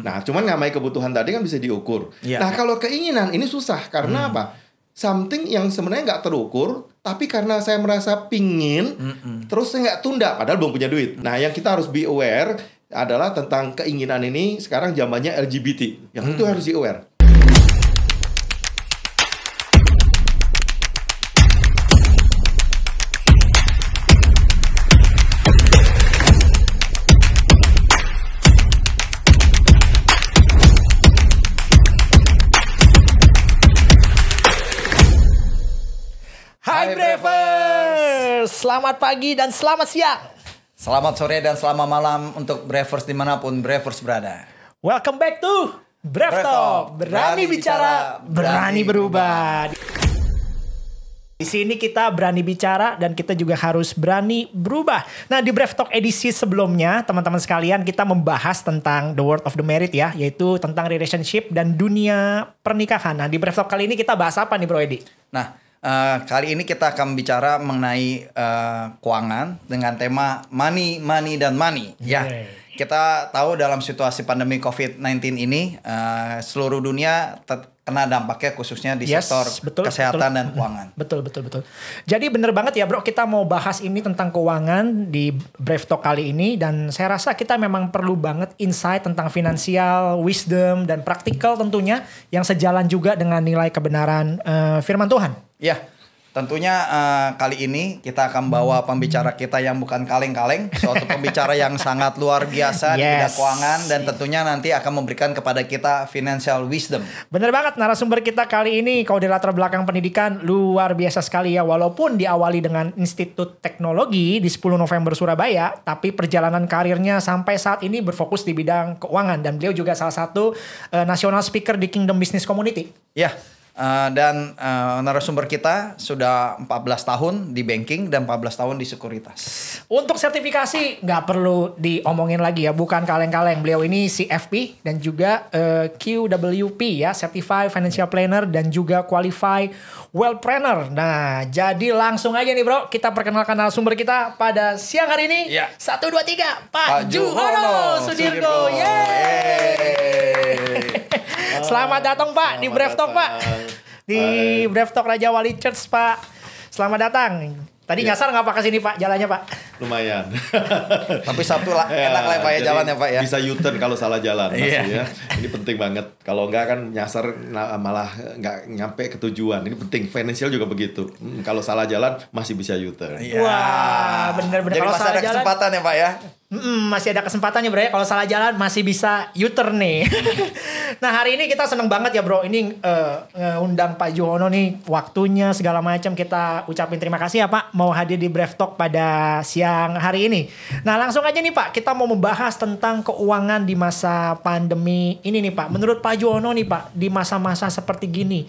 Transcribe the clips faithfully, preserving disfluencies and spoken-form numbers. Mm-hmm. Nah, cuman ngamai kebutuhan tadi kan bisa diukur. Yeah. Nah, kalau keinginan ini susah karena mm. apa? Something yang sebenarnya nggak terukur, tapi karena saya merasa pingin, mm-mm. terus saya nggak tunda, padahal belum punya duit. Nah, yang kita harus be aware adalah tentang keinginan ini. Sekarang zamannya L G B T, yang mm. itu harus be aware. Selamat pagi dan selamat siang, selamat sore dan selamat malam untuk Bravers dimanapun Bravers berada. Welcome back to BRAVETALK, berani, berani bicara, berani berubah. Di sini kita berani bicara dan kita juga harus berani berubah. Nah, di BRAVETALK edisi sebelumnya, teman-teman sekalian, kita membahas tentang the word of the married ya, yaitu tentang relationship dan dunia pernikahan. Nah, di BRAVETALK kali ini kita bahas apa nih, Bro Edi? Nah, Uh, kali ini kita akan bicara mengenai uh, keuangan dengan tema money, money, dan money. Ya, yeah. Kita tahu dalam situasi pandemi covid sembilan belas ini uh, seluruh dunia kena dampaknya, khususnya di yes, sektor betul, kesehatan betul, dan keuangan. Betul, betul, betul. Jadi bener banget ya, Bro, kita mau bahas ini tentang keuangan di BRAVETALK kali ini. Dan saya rasa kita memang perlu banget insight tentang finansial, wisdom, dan praktikal tentunya, yang sejalan juga dengan nilai kebenaran uh, firman Tuhan. Ya, tentunya uh, kali ini kita akan bawa pembicara kita yang bukan kaleng-kaleng, suatu pembicara yang sangat luar biasa yes. di bidang keuangan, dan tentunya nanti akan memberikan kepada kita financial wisdom. Bener banget, narasumber kita kali ini kalau di latar belakang pendidikan luar biasa sekali ya, walaupun diawali dengan Institut Teknologi di sepuluh November Surabaya, tapi perjalanan karirnya sampai saat ini berfokus di bidang keuangan, dan beliau juga salah satu uh, national speaker di Kingdom Business Community. Ya. Uh, dan uh, narasumber kita sudah empat belas tahun di banking dan empat belas tahun di sekuritas. Untuk sertifikasi nggak perlu diomongin lagi ya, bukan kaleng-kaleng. Beliau ini C F P dan juga uh, Q W P ya, Certified Financial Planner dan juga Qualified Wellpreneur. Nah, jadi langsung aja nih, Bro, kita perkenalkan narasumber kita pada siang hari ini. Yeah. Satu, dua, tiga, Pak, Pak Juhono Sudirgo. Sudirgo. Yeay. Selamat datang, Pak, selamat di BRAVETALK, Pak. Di BRAVETALK Rajawali Church, Pak. Selamat datang. Tadi yeah. nyasar nggak, Pak, ke sini, Pak, jalannya, Pak? Lumayan. Tapi Sabtu lah, enak lah, Pak, ya, jalannya, Pak, ya. Bisa U-turn kalau salah jalan. Iya. Yeah. Ini penting banget. Kalau nggak kan nyasar malah nggak nyampe ke tujuan. Ini penting. Financial juga begitu. Hmm, kalau salah jalan masih bisa U-turn. Yeah. Wah, bener-bener. Jadi kalau masih ada kesempatan jalan, ya, Pak, ya? Mm-mm, masih ada kesempatannya, Bro, ya. Kalau salah jalan masih bisa U-turn nih. Nah, hari ini kita seneng banget ya, Bro. Ini uh, undang Pak Juhono nih, waktunya segala macam. Kita ucapin terima kasih ya, Pak, mau hadir di BRAVETALK pada siang hari ini. Nah, langsung aja nih, Pak, kita mau membahas tentang keuangan di masa pandemi ini nih, Pak. Menurut Pak Juhono nih, Pak, di masa-masa seperti gini,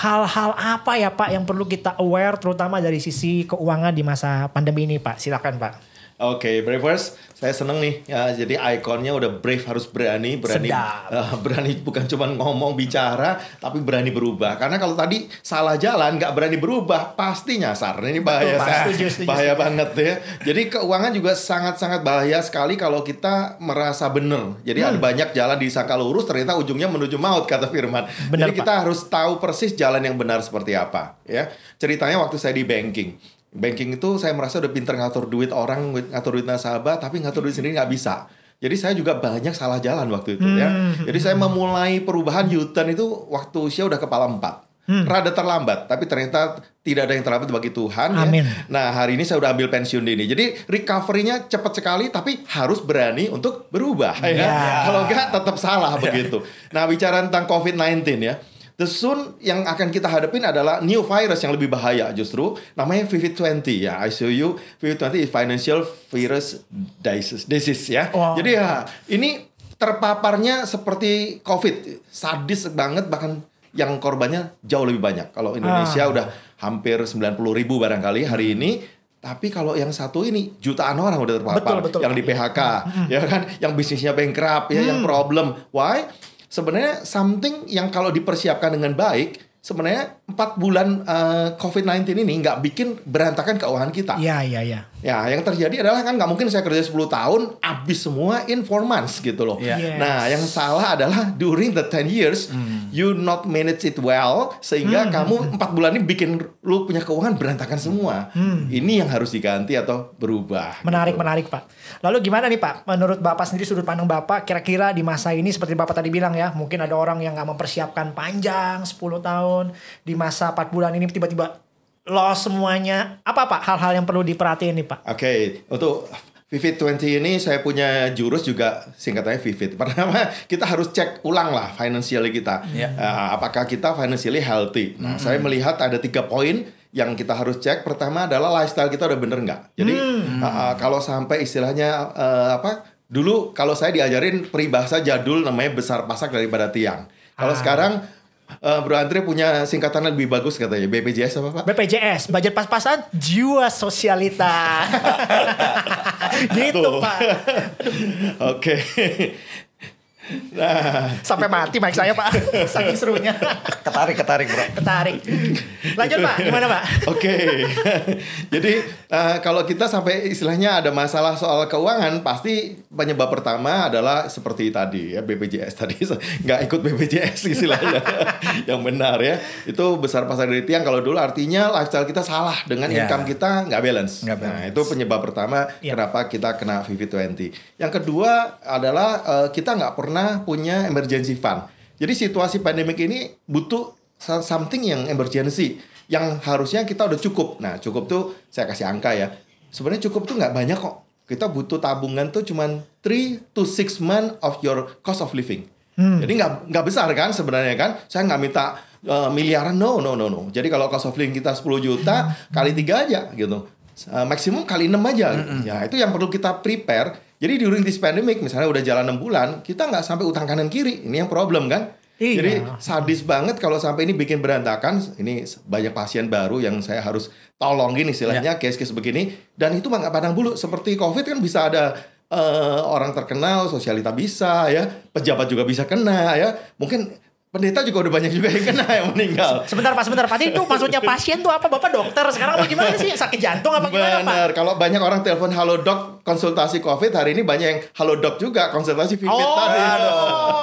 hal-hal apa ya, Pak, yang perlu kita aware terutama dari sisi keuangan di masa pandemi ini, Pak? Silakan, Pak. Oke, okay, Bravers, saya seneng nih. Ya, jadi ikonnya udah brave, harus berani, berani, uh, berani bukan cuma ngomong bicara, tapi berani berubah. Karena kalau tadi salah jalan, nggak berani berubah, pasti nyasar. Ini bahaya, betul, saya, setuju, setuju, bahaya setuju. banget ya. Jadi keuangan juga sangat-sangat bahaya sekali kalau kita merasa bener. Jadi hmm. ada banyak jalan disangka lurus, ternyata ujungnya menuju maut, kata Firman. Bener, jadi Pak, kita harus tahu persis jalan yang benar seperti apa. Ya, ceritanya waktu saya di banking. Banking itu saya merasa udah pinter ngatur duit orang, ngatur duit nasabah, tapi ngatur duit sendiri nggak bisa. Jadi saya juga banyak salah jalan waktu itu, hmm. ya. Jadi saya memulai perubahan U-turn itu waktu usia udah kepala empat. Hmm. Rada terlambat, tapi ternyata tidak ada yang terlambat bagi Tuhan. Amin. Ya. Nah, hari ini saya udah ambil pensiun dini. Jadi recovery-nya cepat sekali, tapi harus berani untuk berubah. Yeah. Ya. Kalau nggak tetap salah begitu. Nah, bicara tentang covid sembilan belas ya. The soon yang akan kita hadapin adalah new virus yang lebih bahaya justru. Namanya V V twenty ya. I show you V V twenty is financial virus disease, disease ya. Wow. Jadi ya, ini terpaparnya seperti COVID. Sadis banget, bahkan yang korbannya jauh lebih banyak. Kalau Indonesia ah. udah hampir sembilan puluh ribu barangkali hari ini. Tapi kalau yang satu ini jutaan orang udah terpapar. Betul, betul. Yang di P H K hmm. ya kan, yang bisnisnya bankrupt ya, hmm. yang problem. Why? Sebenarnya something yang kalau dipersiapkan dengan baik, sebenarnya empat bulan uh, covid sembilan belas ini nggak bikin berantakan keuangan kita. Iya, iya, iya. Ya, yang terjadi adalah kan nggak mungkin saya kerja sepuluh tahun habis semua in four months gitu loh. Yeah. Yes. Nah, yang salah adalah during the ten years mm. you not manage it well sehingga mm. kamu empat bulan ini bikin lu punya keuangan berantakan semua. Mm. Ini yang harus diganti atau berubah. Menarik, gitu. Menarik, Pak. Lalu gimana nih, Pak? Menurut Bapak sendiri, sudut pandang Bapak kira-kira di masa ini seperti Bapak tadi bilang ya, mungkin ada orang yang nggak mempersiapkan panjang sepuluh tahun di masa empat bulan ini tiba-tiba loss semuanya. Apa Pak hal-hal yang perlu diperhatiin nih Pak? Oke, okay. Untuk Vivid twenty ini saya punya jurus juga, singkatannya Vivid. Pertama, kita harus cek ulang lah financial kita, yeah. uh, apakah kita financially healthy. Nah, mm-hmm. saya melihat ada tiga poin yang kita harus cek. Pertama adalah lifestyle kita udah bener nggak. Jadi mm-hmm. uh, kalau sampai istilahnya uh, apa? Dulu kalau saya diajarin peribahasa jadul namanya besar pasak daripada tiang. Kalau ah. sekarang Uh, Bro Andre punya singkatan lebih bagus katanya. B P J S apa Pak? B P J S, budget pas-pasan jiwa sosialita. Gitu tuh. Pak. Oke. Nah, sampai mati mic saya Pak. Saking serunya. Ketarik, ketarik Bro. Ketarik. Lanjut Pak, gimana Pak? Oke. Okay. Jadi uh, kalau kita sampai istilahnya ada masalah soal keuangan, pasti penyebab pertama adalah seperti tadi ya, B P J S tadi nggak ikut B P J S istilahnya. Yang benar ya. Itu besar pasar dari tiang kalau dulu, artinya lifestyle kita salah dengan yeah. income kita nggak balance. Nggak balance. Nah, itu penyebab pertama yeah. kenapa kita kena V V twenty. Yang kedua adalah uh, kita nggak pernah punya emergency fund. Jadi situasi pandemik ini butuh something yang emergency, yang harusnya kita udah cukup. Nah cukup tuh saya kasih angka ya. Sebenarnya cukup tuh nggak banyak kok. Kita butuh tabungan tuh cuman three to six months of your cost of living. Hmm. Jadi nggak nggak besar kan sebenarnya kan. Saya nggak minta uh, miliaran, no no no no. Jadi kalau cost of living kita sepuluh juta hmm. kali tiga aja gitu. Uh, maksimum kali enam aja. Mm-mm. Ya itu yang perlu kita prepare. Jadi during this pandemic, misalnya udah jalan enam bulan, kita nggak sampai utang kanan kiri. Ini yang problem kan? Iya. Jadi sadis banget kalau sampai ini bikin berantakan. Ini banyak pasien baru yang saya harus tolongin istilahnya, yeah. case-case begini. Dan itu mah nggak pandang bulu. Seperti COVID kan bisa ada uh, orang terkenal, sosialita bisa ya, pejabat juga bisa kena ya. Mungkin pendeta juga udah banyak juga yang kena, yang meninggal. Sebentar Pak, sebentar Pak. Itu maksudnya pasien tuh apa? Bapak dokter sekarang apa gimana sih? Sakit jantung apa gimana Pak? Bener, kalau banyak orang telepon halo dok konsultasi COVID, hari ini banyak yang halo dok juga konsultasi Vivid oh, tadi. Aduh.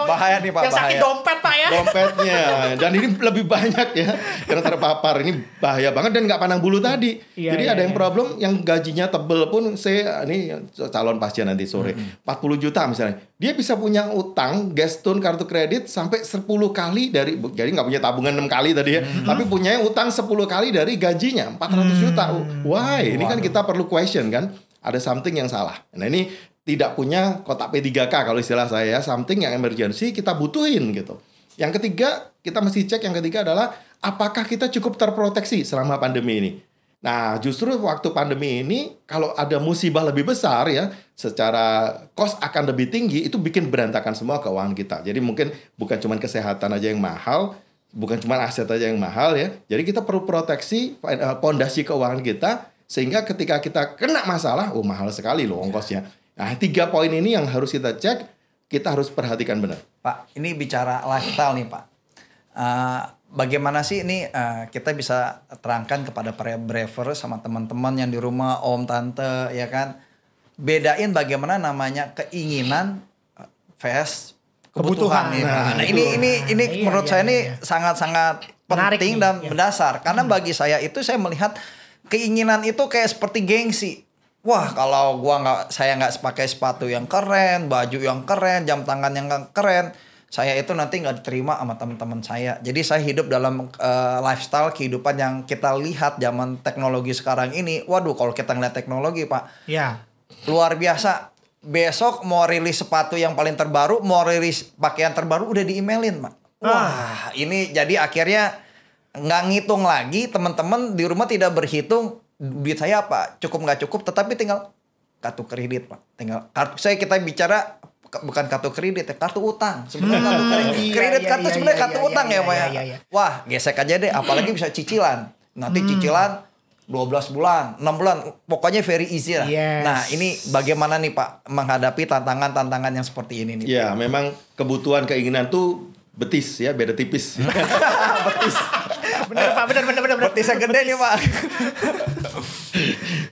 Bahaya nih Pak, yang bahaya. Sakit dompet Pak ya? Dompetnya. Dan ini lebih banyak ya yang terpapar. Ini bahaya banget dan gak pandang bulu tadi. Iya, jadi iya, ada yang iya. problem yang gajinya tebel pun. Saya, ini calon pasien nanti sore. Mm-hmm. empat puluh juta misalnya. Dia bisa punya utang, gastun kartu kredit sampai sepuluh kali dari, jadi nggak punya tabungan enam kali tadi ya, hmm. tapi punya utang sepuluh kali dari gajinya empat ratus juta. Why? Ini kan kita perlu question kan, ada something yang salah. Nah ini tidak punya kotak P tiga K kalau istilah saya, something yang emergency kita butuhin gitu. Yang ketiga kita mesti cek, yang ketiga adalah apakah kita cukup terproteksi selama pandemi ini. Nah justru waktu pandemi ini kalau ada musibah lebih besar ya, secara cost akan lebih tinggi, itu bikin berantakan semua keuangan kita. Jadi mungkin bukan cuma kesehatan aja yang mahal, bukan cuma aset aja yang mahal ya. Jadi kita perlu proteksi fondasi keuangan kita, sehingga ketika kita kena masalah, oh mahal sekali loh ongkosnya. Nah tiga poin ini yang harus kita cek, kita harus perhatikan benar. Pak, ini bicara lifestyle nih Pak. Uh, bagaimana sih ini uh, kita bisa terangkan kepada para braver sama teman-teman yang di rumah, om, tante, ya kan? Bedain bagaimana namanya keinginan versus kebutuhan. kebutuhan. Ya. Nah, nah ini ini ini iya, menurut iya, saya iya. ini sangat-sangat penting dan iya. mendasar. Karena hmm. bagi saya itu, saya melihat keinginan itu kayak seperti gengsi. Wah, kalau gua nggak, saya nggak pakai sepatu yang keren, baju yang keren, jam tangan yang keren, saya itu nanti nggak diterima sama teman-teman saya. Jadi saya hidup dalam uh, lifestyle kehidupan yang kita lihat zaman teknologi sekarang ini. Waduh, kalau kita ngeliat teknologi Pak, ya. luar biasa. Besok mau rilis sepatu yang paling terbaru, mau rilis pakaian terbaru, udah di-emailin Pak. Wah, ah. ini jadi akhirnya nggak ngitung lagi. Teman-teman di rumah tidak berhitung duit saya apa, cukup nggak cukup, tetapi tinggal kartu kredit Pak. Tinggal kartu, saya kita bicara bukan kartu kredit ya, kartu utang sebenarnya. hmm, kartu kredit, iya, kredit iya, kartu iya, sebenarnya iya, kartu iya, utang iya, ya Pak iya, iya, iya. Wah gesek aja deh, apalagi bisa cicilan nanti. hmm. Cicilan dua belas bulan, enam bulan, pokoknya very easy lah. Yes. Nah ini bagaimana nih Pak menghadapi tantangan-tantangan yang seperti ini nih? Ya memang kebutuhan keinginan tuh betis ya, beda tipis. Betis. Bener Pak, bener bener bener bener. Betisnya gede nih Pak.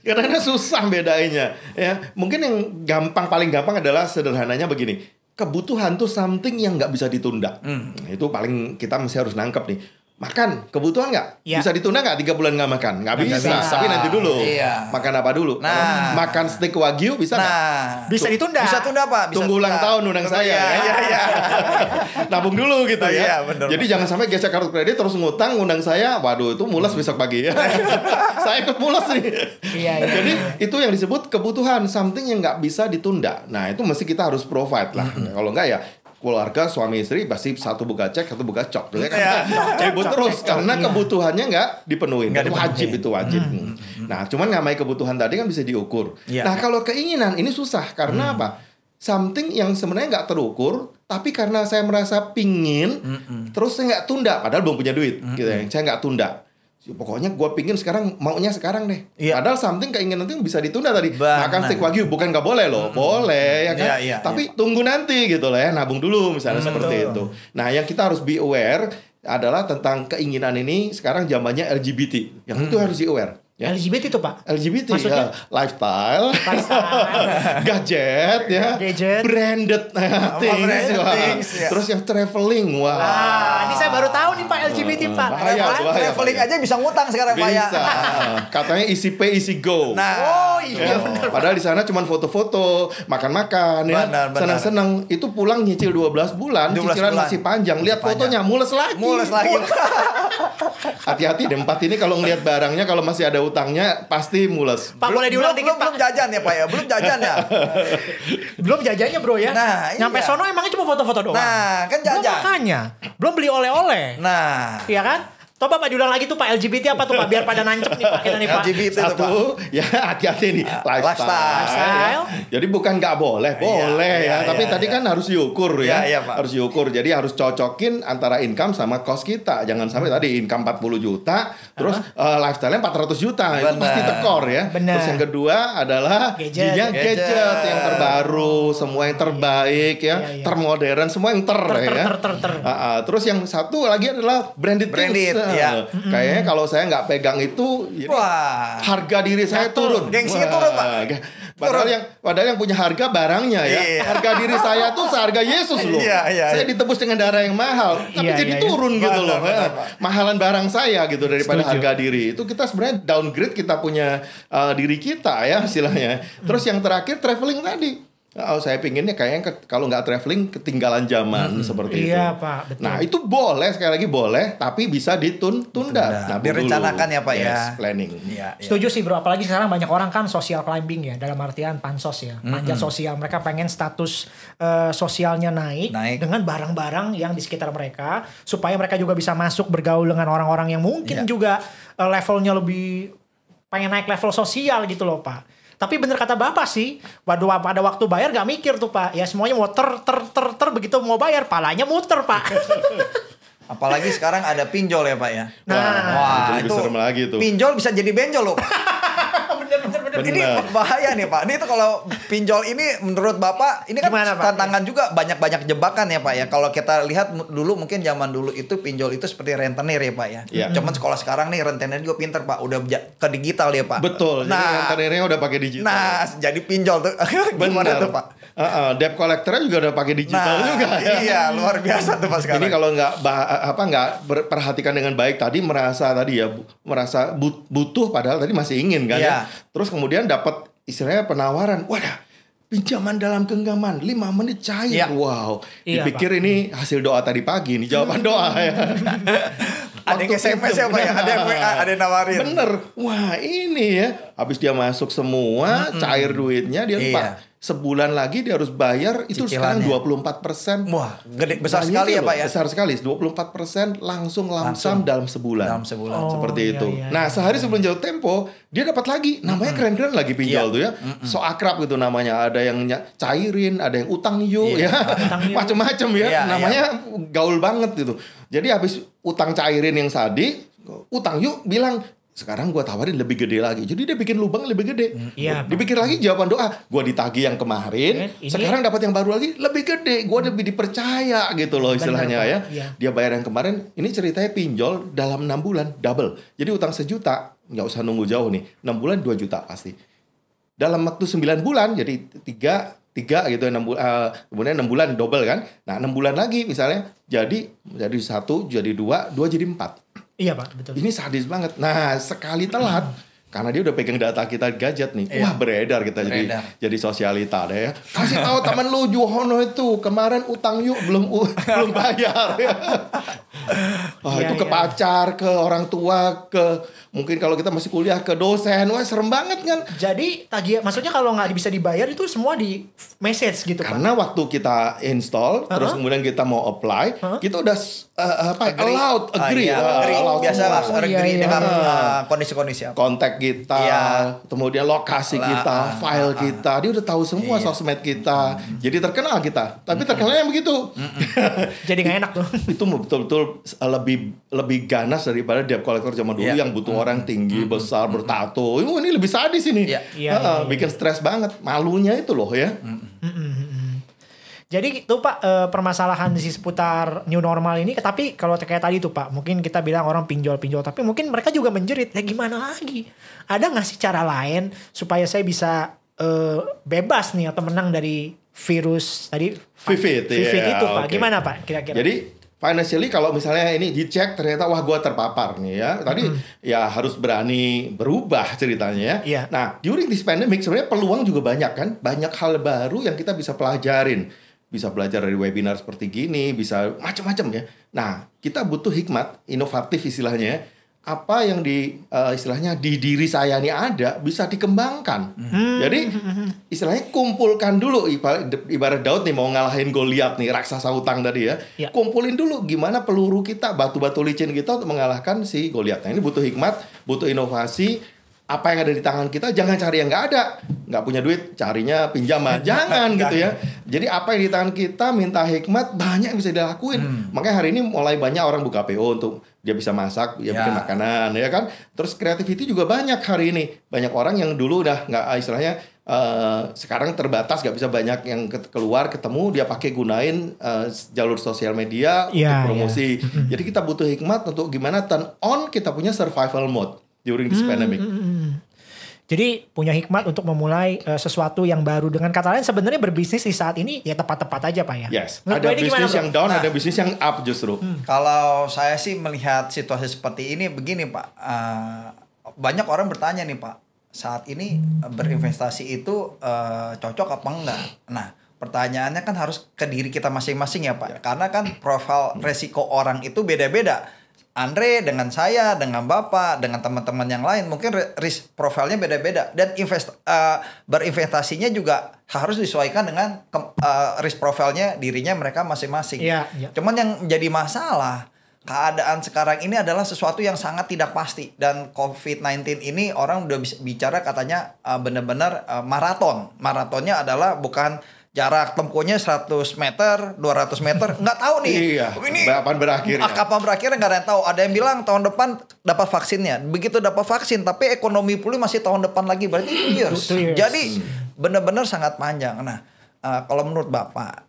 Karena susah bedainya ya. Mungkin yang gampang, paling gampang adalah sederhananya begini. Kebutuhan tuh something yang nggak bisa ditunda. Hmm. Itu paling kita mesti harus nangkep nih. Makan, kebutuhan nggak? Ya. Bisa ditunda nggak? Tiga bulan nggak makan? Nggak bisa. bisa. Tapi nanti dulu. Iya. Makan apa dulu? Nah. Makan steak wagyu bisa nggak? Nah. Bisa ditunda. Bisa tunda apa? Bisa Tunggu ulang tahun undang saya. Ya. Ya, ya. Nabung dulu gitu ya. Ya bener. Jadi jangan sampai gesek kartu kredit terus ngutang undang saya. Waduh, itu mules besok pagi ya. Saya ikut mules nih. Iya, iya. Jadi itu yang disebut kebutuhan, something yang nggak bisa ditunda. Nah itu mesti kita harus provide lah. Mm-hmm. Kalau nggak ya, keluarga suami istri pasti satu buka cek satu buka cop, ya, karena ribut terus karena kebutuhannya nggak dipenuhi. Itu wajib, itu wajib. Hmm. Nah, cuman ngamai kebutuhan tadi kan bisa diukur. Ya, nah, ya. Kalau keinginan ini susah karena hmm. apa? Something yang sebenarnya nggak terukur, tapi karena saya merasa pingin, hmm. terus saya nggak tunda, padahal belum punya duit, hmm. gitu ya. Saya nggak tunda. Pokoknya gue pingin sekarang, maunya sekarang deh. Ya. Padahal something keinginan itu bisa ditunda tadi. Makan steak wagyu bukan gak boleh loh, boleh ya kan. Ya, ya, tapi ya. Tunggu nanti gitu lah ya, nabung dulu misalnya hmm, seperti betul. Itu. Nah yang kita harus be aware adalah tentang keinginan ini sekarang zamannya L G B T. Yang hmm. itu harus be aware. Ya. L G B T itu Pak? L G B T maksudnya? Ya, lifestyle, gadget, ya, gadget. Branded oh, things, things ya. Terus yang traveling, wah. Wow. Nah, ini saya baru tahu nih Pak L G B T uh, Pak. Bahaya, bahaya, traveling bahaya. Aja bisa ngutang sekarang Pak ya. Katanya isi pay, isi go. Nah, oh iya benar. Padahal di sana cuma foto-foto, makan-makan, ya, senang-senang. Itu pulang nyicil dua belas bulan, cicilan masih panjang. Lihat fotonya, mules lagi. Mules lagi. Hati-hati deh empat ini kalau ngelihat barangnya kalau masih ada utangnya pasti mules. Pak belum, boleh diulang belum, dikit belum, Pak. Belum jajan ya Pak ya. Belum jajan ya. Belum jajannya bro ya. Nah, nyampe iya. sono emangnya cuma foto-foto doang. Nah kan jajan. Belum makannya. Belum beli oleh-oleh. Nah iya kan. Coba Pak diulang lagi tuh Pak L G B T apa tuh Pak biar pada nancep nih Pak kita nih Pak. L G B T satu itu, Pak. Ya hati-hati nih uh, lifestyle. lifestyle. Ya. Jadi bukan nggak boleh, boleh ya, ya. ya. Tapi ya, tadi ya. Kan harus diukur ya, ya, ya Pak. Harus diukur. Jadi harus cocokin antara income sama cost kita. Jangan sampai tadi income empat puluh juta, terus uh, lifestyle-nya empat ratus juta. Bener. Itu pasti tekor ya. Bener. Terus yang kedua adalah gadget. Gadget. gadget yang terbaru, semua yang terbaik ya, ya, ya. Termodern, semua yang ter, ter, ter, ter, ter, ter, ter, ter. ya. Uh, uh. Terus yang satu lagi adalah branded. branded. Things. Ya. Mm-hmm. Kayaknya kalau saya nggak pegang itu, jadi wah. Harga diri saya turun. Gengsinya turun Pak. Padahal turun. yang padahal yang punya harga barangnya ya. Iya. Harga diri saya tuh seharga Yesus loh. Iya, iya, saya iya. ditebus dengan darah yang mahal, tapi iya, jadi iya, turun iya. gitu loh. Benar, benar, mahalan barang saya gitu daripada Setuju. harga diri. Itu kita sebenarnya downgrade kita punya uh, diri kita ya istilahnya. Terus yang terakhir traveling tadi. Oh, saya pinginnya kayaknya ke, kalau nggak traveling ketinggalan zaman hmm, seperti iya, itu. Pak, betul. Nah itu boleh sekali lagi boleh, tapi bisa ditunda. Nah, direncanakan ya Pak yes, ya. Planning. Ya, ya. Setuju sih bro. Apalagi sekarang banyak orang kan social climbing ya, dalam artian pansos ya, mm-hmm. panjat sosial. Mereka pengen status uh, sosialnya naik, naik dengan barang-barang yang di sekitar mereka, supaya mereka juga bisa masuk bergaul dengan orang-orang yang mungkin ya. juga uh, levelnya lebih pengen naik level sosial gitu loh Pak. Tapi bener kata Bapak sih, waduh pada waktu bayar gak mikir tuh Pak. Ya semuanya mau ter ter ter ter begitu mau bayar, palanya muter Pak. Apalagi sekarang ada pinjol ya Pak ya. Nah, wah, itu, itu serem lagi tuh. Pinjol bisa jadi benjol loh. Bener, bener, bener. Ini bahaya nih Pak. Ini tuh kalau pinjol ini menurut Bapak, ini kan gimana, tantangan Pak? Juga banyak-banyak jebakan ya Pak ya. Kalau kita lihat dulu mungkin zaman dulu itu pinjol itu seperti rentenir ya Pak ya. ya. Cuman sekolah sekarang nih rentenir juga pinter Pak. Udah ke digital ya Pak. Betul. Nah, jadi rentenirnya udah pakai digital. Nah, jadi pinjol tuh gimana tuh Pak? Uh, uh, debt collectornya juga udah pakai digital nah, juga. Ya. Iya, luar biasa tuh Pak sekarang. Ini kalau nggak apa nggak perhatikan dengan baik tadi merasa tadi ya merasa butuh padahal tadi masih ingin kan. Ya. Ya. Terus kemudian dapat istilahnya penawaran, wadah pinjaman dalam genggaman lima menit cair, ya. wow. Iya, Dipikir Pak. Ini hasil doa tadi pagi, ini jawaban doa ya. Ada yang S M S ya Pak ya, ada yang W A, ada yang nawarin. Bener, wah ini ya. Habis dia masuk semua, mm-mm. cair duitnya dia lupa. Iya. Sebulan lagi dia harus bayar itu Cikilannya. sekarang dua puluh empat persen. Wah, gede besar Banyak sekali ya Pak ya. Besar sekali, dua puluh empat persen langsung lamsam dalam sebulan. Dalam sebulan. Oh, Seperti iya, itu. Iya, nah, iya. sehari sebelum jatuh tempo, dia dapat lagi. Namanya mm-hmm. keren-keren lagi pinjol yeah. tuh ya. Mm-hmm. So akrab gitu namanya. Ada yang cairin, ada yang utang yuk yeah. ya. Macam-macam ya. Yeah, namanya yeah. gaul banget gitu. Jadi habis utang cairin yang tadi, utang yuk bilang sekarang gue tawarin lebih gede lagi. Jadi dia bikin lubang lebih gede. Iya, Dipikir lagi jawaban doa. Gue ditagih yang kemarin. Ini, sekarang dapat yang baru lagi. Lebih gede. Gue lebih dipercaya gitu loh istilahnya bener, ya. Iya. Dia bayar yang kemarin. Ini ceritanya pinjol dalam enam bulan. Double. Jadi utang sejuta. nggak usah nunggu jauh nih, enam bulan dua juta pasti. Dalam waktu sembilan bulan, jadi tiga, tiga gitu, enam bulan, uh, kemudian enam bulan double kan. Nah enam bulan lagi misalnya, jadi jadi satu, jadi dua, dua jadi empat. Iya Pak, betul. Ini sadis banget. Nah sekali telat, karena dia udah pegang data kita gadget nih, iya. Wah beredar kita beredar. jadi jadi sosialita deh ya. Kasih tahu temen lu Juhono itu kemarin utang yuk belum belum bayar. Ya. Wah, iya, itu ke iya. pacar, ke orang tua, ke mungkin kalau kita masih kuliah ke dosen. Wah serem banget kan. Jadi tagihan, maksudnya kalau nggak bisa dibayar itu semua di message gitu. Karena Pak, waktu kita install, uh-huh. terus kemudian kita mau apply, uh-huh. kita udah uh, apa? Agree. Allowed, agree, uh, iya. uh, agree. Allowed biasa lah, oh, agree iya, iya. dengan uh, kondisi-kondisi apa? Kontak kita, iya. kemudian lokasi lah, kita, uh, file uh, uh, kita, dia udah tahu semua iya. sosmed kita. Mm-hmm. Jadi terkenal kita, tapi mm-hmm. terkenalnya begitu. Mm-hmm. Jadi nggak enak tuh. Itu betul-betul lebih lebih ganas daripada debt collector zaman dulu yeah. yang butuh mm-hmm. orang tinggi, mm-hmm. besar, bertato. Oh, ini lebih sadis ini, yeah. Yeah, uh, yeah, bikin yeah. stres banget. Malunya itu loh ya. Mm-hmm. Jadi itu Pak permasalahan di seputar new normal ini. Tapi kalau kayak tadi itu Pak, mungkin kita bilang orang pinjol-pinjol, tapi mungkin mereka juga menjerit, ya gimana lagi? Ada gak sih cara lain supaya saya bisa uh, bebas nih atau menang dari virus tadi? Vivid, vivid yeah, itu Pak, okay. gimana Pak kira-kira? Jadi financially kalau misalnya ini dicek ternyata wah gue terpapar nih ya. Tadi mm-hmm. ya harus berani berubah ceritanya ya. Yeah. Nah during this pandemic sebenarnya peluang juga banyak kan. Banyak hal baru yang kita bisa pelajarin. Bisa belajar dari webinar seperti gini, bisa macam-macam ya. Nah, kita butuh hikmat, inovatif istilahnya. Apa yang di uh, istilahnya di diri saya ini ada bisa dikembangkan. Hmm. Jadi istilahnya kumpulkan dulu, ibarat Daud nih mau ngalahin Goliat nih, raksasa utang tadi ya. Ya. Kumpulin dulu gimana peluru kita, batu-batu licin kita untuk mengalahkan si Goliat. Nah, ini butuh hikmat, butuh inovasi. Apa yang ada di tangan kita jangan cari yang nggak ada, nggak punya duit carinya pinjaman, jangan gitu ya. Jadi apa yang di tangan kita, minta hikmat, banyak yang bisa dilakuin. Hmm. Makanya hari ini mulai banyak orang buka P O untuk dia bisa masak, dia ya. bikin makanan ya kan. Terus creativity juga banyak hari ini, banyak orang yang dulu udah nggak istilahnya uh, sekarang terbatas, nggak bisa banyak yang ke- keluar ketemu, dia pakai gunain uh, jalur sosial media ya, untuk promosi. Ya. Jadi kita butuh hikmat untuk gimana turn on kita punya survival mode during this hmm, pandemic. Hmm, hmm. Jadi punya hikmat untuk memulai uh, sesuatu yang baru. Dengan kata lain sebenarnya berbisnis di saat ini ya tepat-tepat aja Pak ya. Yes. Menurut ada bisnis yang down, nah, ada bisnis yang up justru. Hmm. Kalau saya sih melihat situasi seperti ini begini Pak. Uh, banyak orang bertanya nih Pak, saat ini berinvestasi itu uh, cocok apa enggak? Nah, pertanyaannya kan harus ke diri kita masing-masing ya Pak. Ya. Karena kan profil resiko orang itu beda-beda. Andre dengan saya, dengan Bapak, dengan teman-teman yang lain mungkin risk profilnya beda-beda dan invest uh, berinvestasinya juga harus disesuaikan dengan ke- uh, risk profilnya dirinya mereka masing-masing. Ya, ya. Cuman yang jadi masalah keadaan sekarang ini adalah sesuatu yang sangat tidak pasti dan covid sembilan belas ini orang udah bicara katanya uh, benar-benar uh, maraton. Maratonnya adalah bukan jarak tempuhnya seratus meter, dua ratus meter, nggak tahu nih. Iya, ini kapan berakhirnya? Kapan berakhirnya nggak ada yang tahu. Ada yang bilang tahun depan dapat vaksinnya. Begitu dapat vaksin, tapi ekonomi pulih masih tahun depan lagi. Berarti two years. two years. Jadi benar-benar sangat panjang. Nah, uh, kalau menurut Bapak,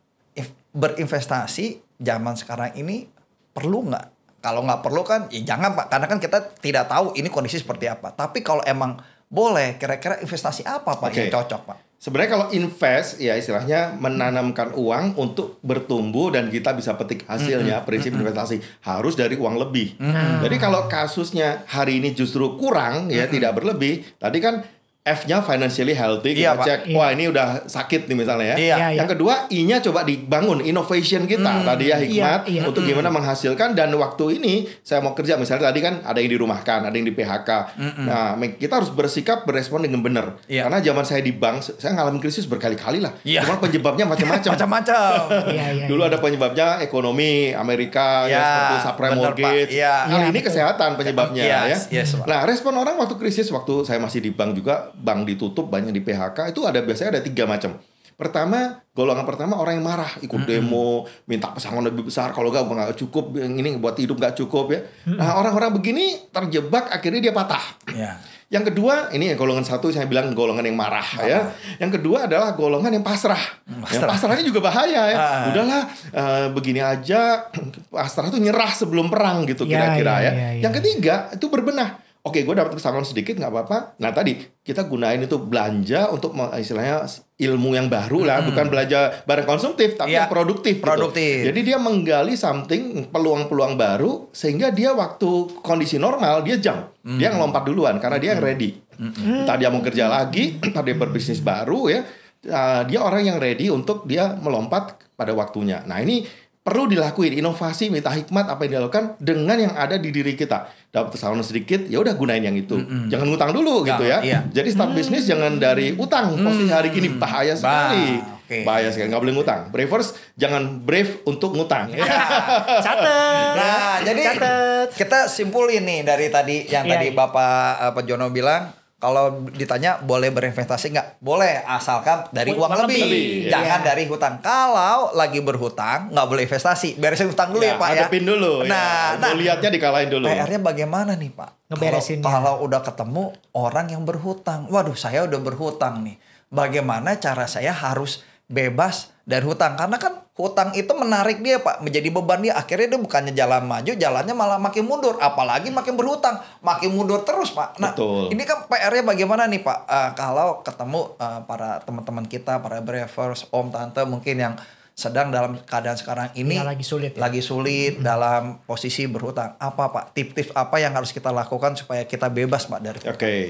berinvestasi zaman sekarang ini perlu nggak? Kalau nggak perlu kan, ya jangan Pak. Karena kan kita tidak tahu ini kondisi seperti apa. Tapi kalau emang boleh, kira-kira investasi apa Pak okay. yang cocok Pak? Sebenarnya kalau invest ya istilahnya menanamkan uang untuk bertumbuh dan kita bisa petik hasilnya. Mm-hmm. Prinsip mm-hmm. investasi harus dari uang lebih. Mm-hmm. Jadi kalau kasusnya hari ini justru kurang ya mm-hmm. tidak berlebih. Tadi kan F-nya financially healthy kita iya, cek. Iya. Wah ini udah sakit nih misalnya ya. Iya. Yang kedua I-nya coba dibangun innovation kita. Mm-hmm. Tadi ya hikmat iya, iya. untuk mm-hmm. gimana menghasilkan dan waktu ini saya mau kerja misalnya tadi kan ada yang dirumahkan, ada yang di P H K. Mm-hmm. Nah kita harus bersikap berespon dengan benar. Iya. Karena zaman saya di bank saya ngalamin krisis berkali-kali lah. Iya. Cuma penyebabnya macam-macam. macam-macam. iya, iya, Dulu iya. ada penyebabnya ekonomi Amerika ya, ya seperti subprime bener, mortgage. Iya. Kali iya, ini betul. Kesehatan penyebabnya yes, ya. Yes, nah respon orang waktu krisis waktu saya masih di bank juga bank ditutup, banyak di P H K, itu ada biasanya ada tiga macam. Pertama, golongan pertama orang yang marah, ikut mm-hmm. demo, minta pesangon lebih besar, kalau enggak enggak cukup, ini buat hidup enggak cukup ya. Mm-hmm. Nah, orang-orang begini terjebak akhirnya dia patah. Yeah. Yang kedua, ini golongan satu saya bilang golongan yang marah ah. ya. Yang kedua adalah golongan yang pasrah. Pasrah. Ya, pasrahnya juga bahaya ya. Ah. Udahlah uh, begini aja, pasrah itu nyerah sebelum perang gitu yeah, kira-kira yeah, ya. Yeah, yeah. Yang ketiga itu berbenah. Oke, gue dapat kesamaan sedikit, nggak apa-apa. Nah tadi kita gunain itu belanja untuk istilahnya ilmu yang baru lah, hmm. bukan belanja barang konsumtif, tapi ya, yang produktif. Produktif. Gitu. Jadi dia menggali something, peluang-peluang baru, sehingga dia waktu kondisi normal dia jump, hmm. dia ngelompat duluan karena dia yang ready. Hmm. Entah dia mau kerja lagi, entah dia berbisnis baru ya, uh, dia orang yang ready untuk dia melompat pada waktunya. Nah ini perlu dilakuin inovasi, minta hikmat apa yang dilakukan dengan yang ada di diri kita. Dapat pesangon sedikit, ya udah gunain yang itu. Mm-mm. Jangan ngutang dulu gitu ya. Iya. Jadi start mm-mm. bisnis jangan dari utang. Mm-mm. Posisi hari gini bahaya sekali. Bah, okay. Bahaya sekali, nggak boleh ngutang. Bravers jangan brave untuk ngutang. Ya. Catet. Nah, jadi Catet. Kita simpulin nih dari tadi yang yeah, tadi yeah. Bapak uh, Pak Juhono bilang. Kalau ditanya boleh berinvestasi nggak? Boleh, asalkan dari uang, uang lebih, lebih. Jangan yeah. dari hutang. Kalau lagi berhutang nggak boleh investasi, beresin hutang dulu yeah, ya Pak ya. Adepin dulu. Nah, ya. nah lihatnya dikalahin dulu. P R-nya bagaimana nih Pak? Ngeberesin. Kalau udah ketemu orang yang berhutang, waduh saya udah berhutang nih. Bagaimana cara saya harus bebas dari hutang? Karena kan hutang itu menarik dia Pak, menjadi beban dia. Akhirnya dia bukannya jalan maju, jalannya malah makin mundur. Apalagi makin berhutang, makin mundur terus Pak. Nah betul. Ini kan P R-nya bagaimana nih Pak? Uh, kalau ketemu uh, para teman-teman kita, para bravers, om, tante mungkin yang sedang dalam keadaan sekarang ini. Ya, lagi sulit. Ya? Lagi sulit mm-hmm. dalam posisi berhutang. Apa Pak? Tips-tips apa yang harus kita lakukan supaya kita bebas Pak dari hutang? Oke. Okay.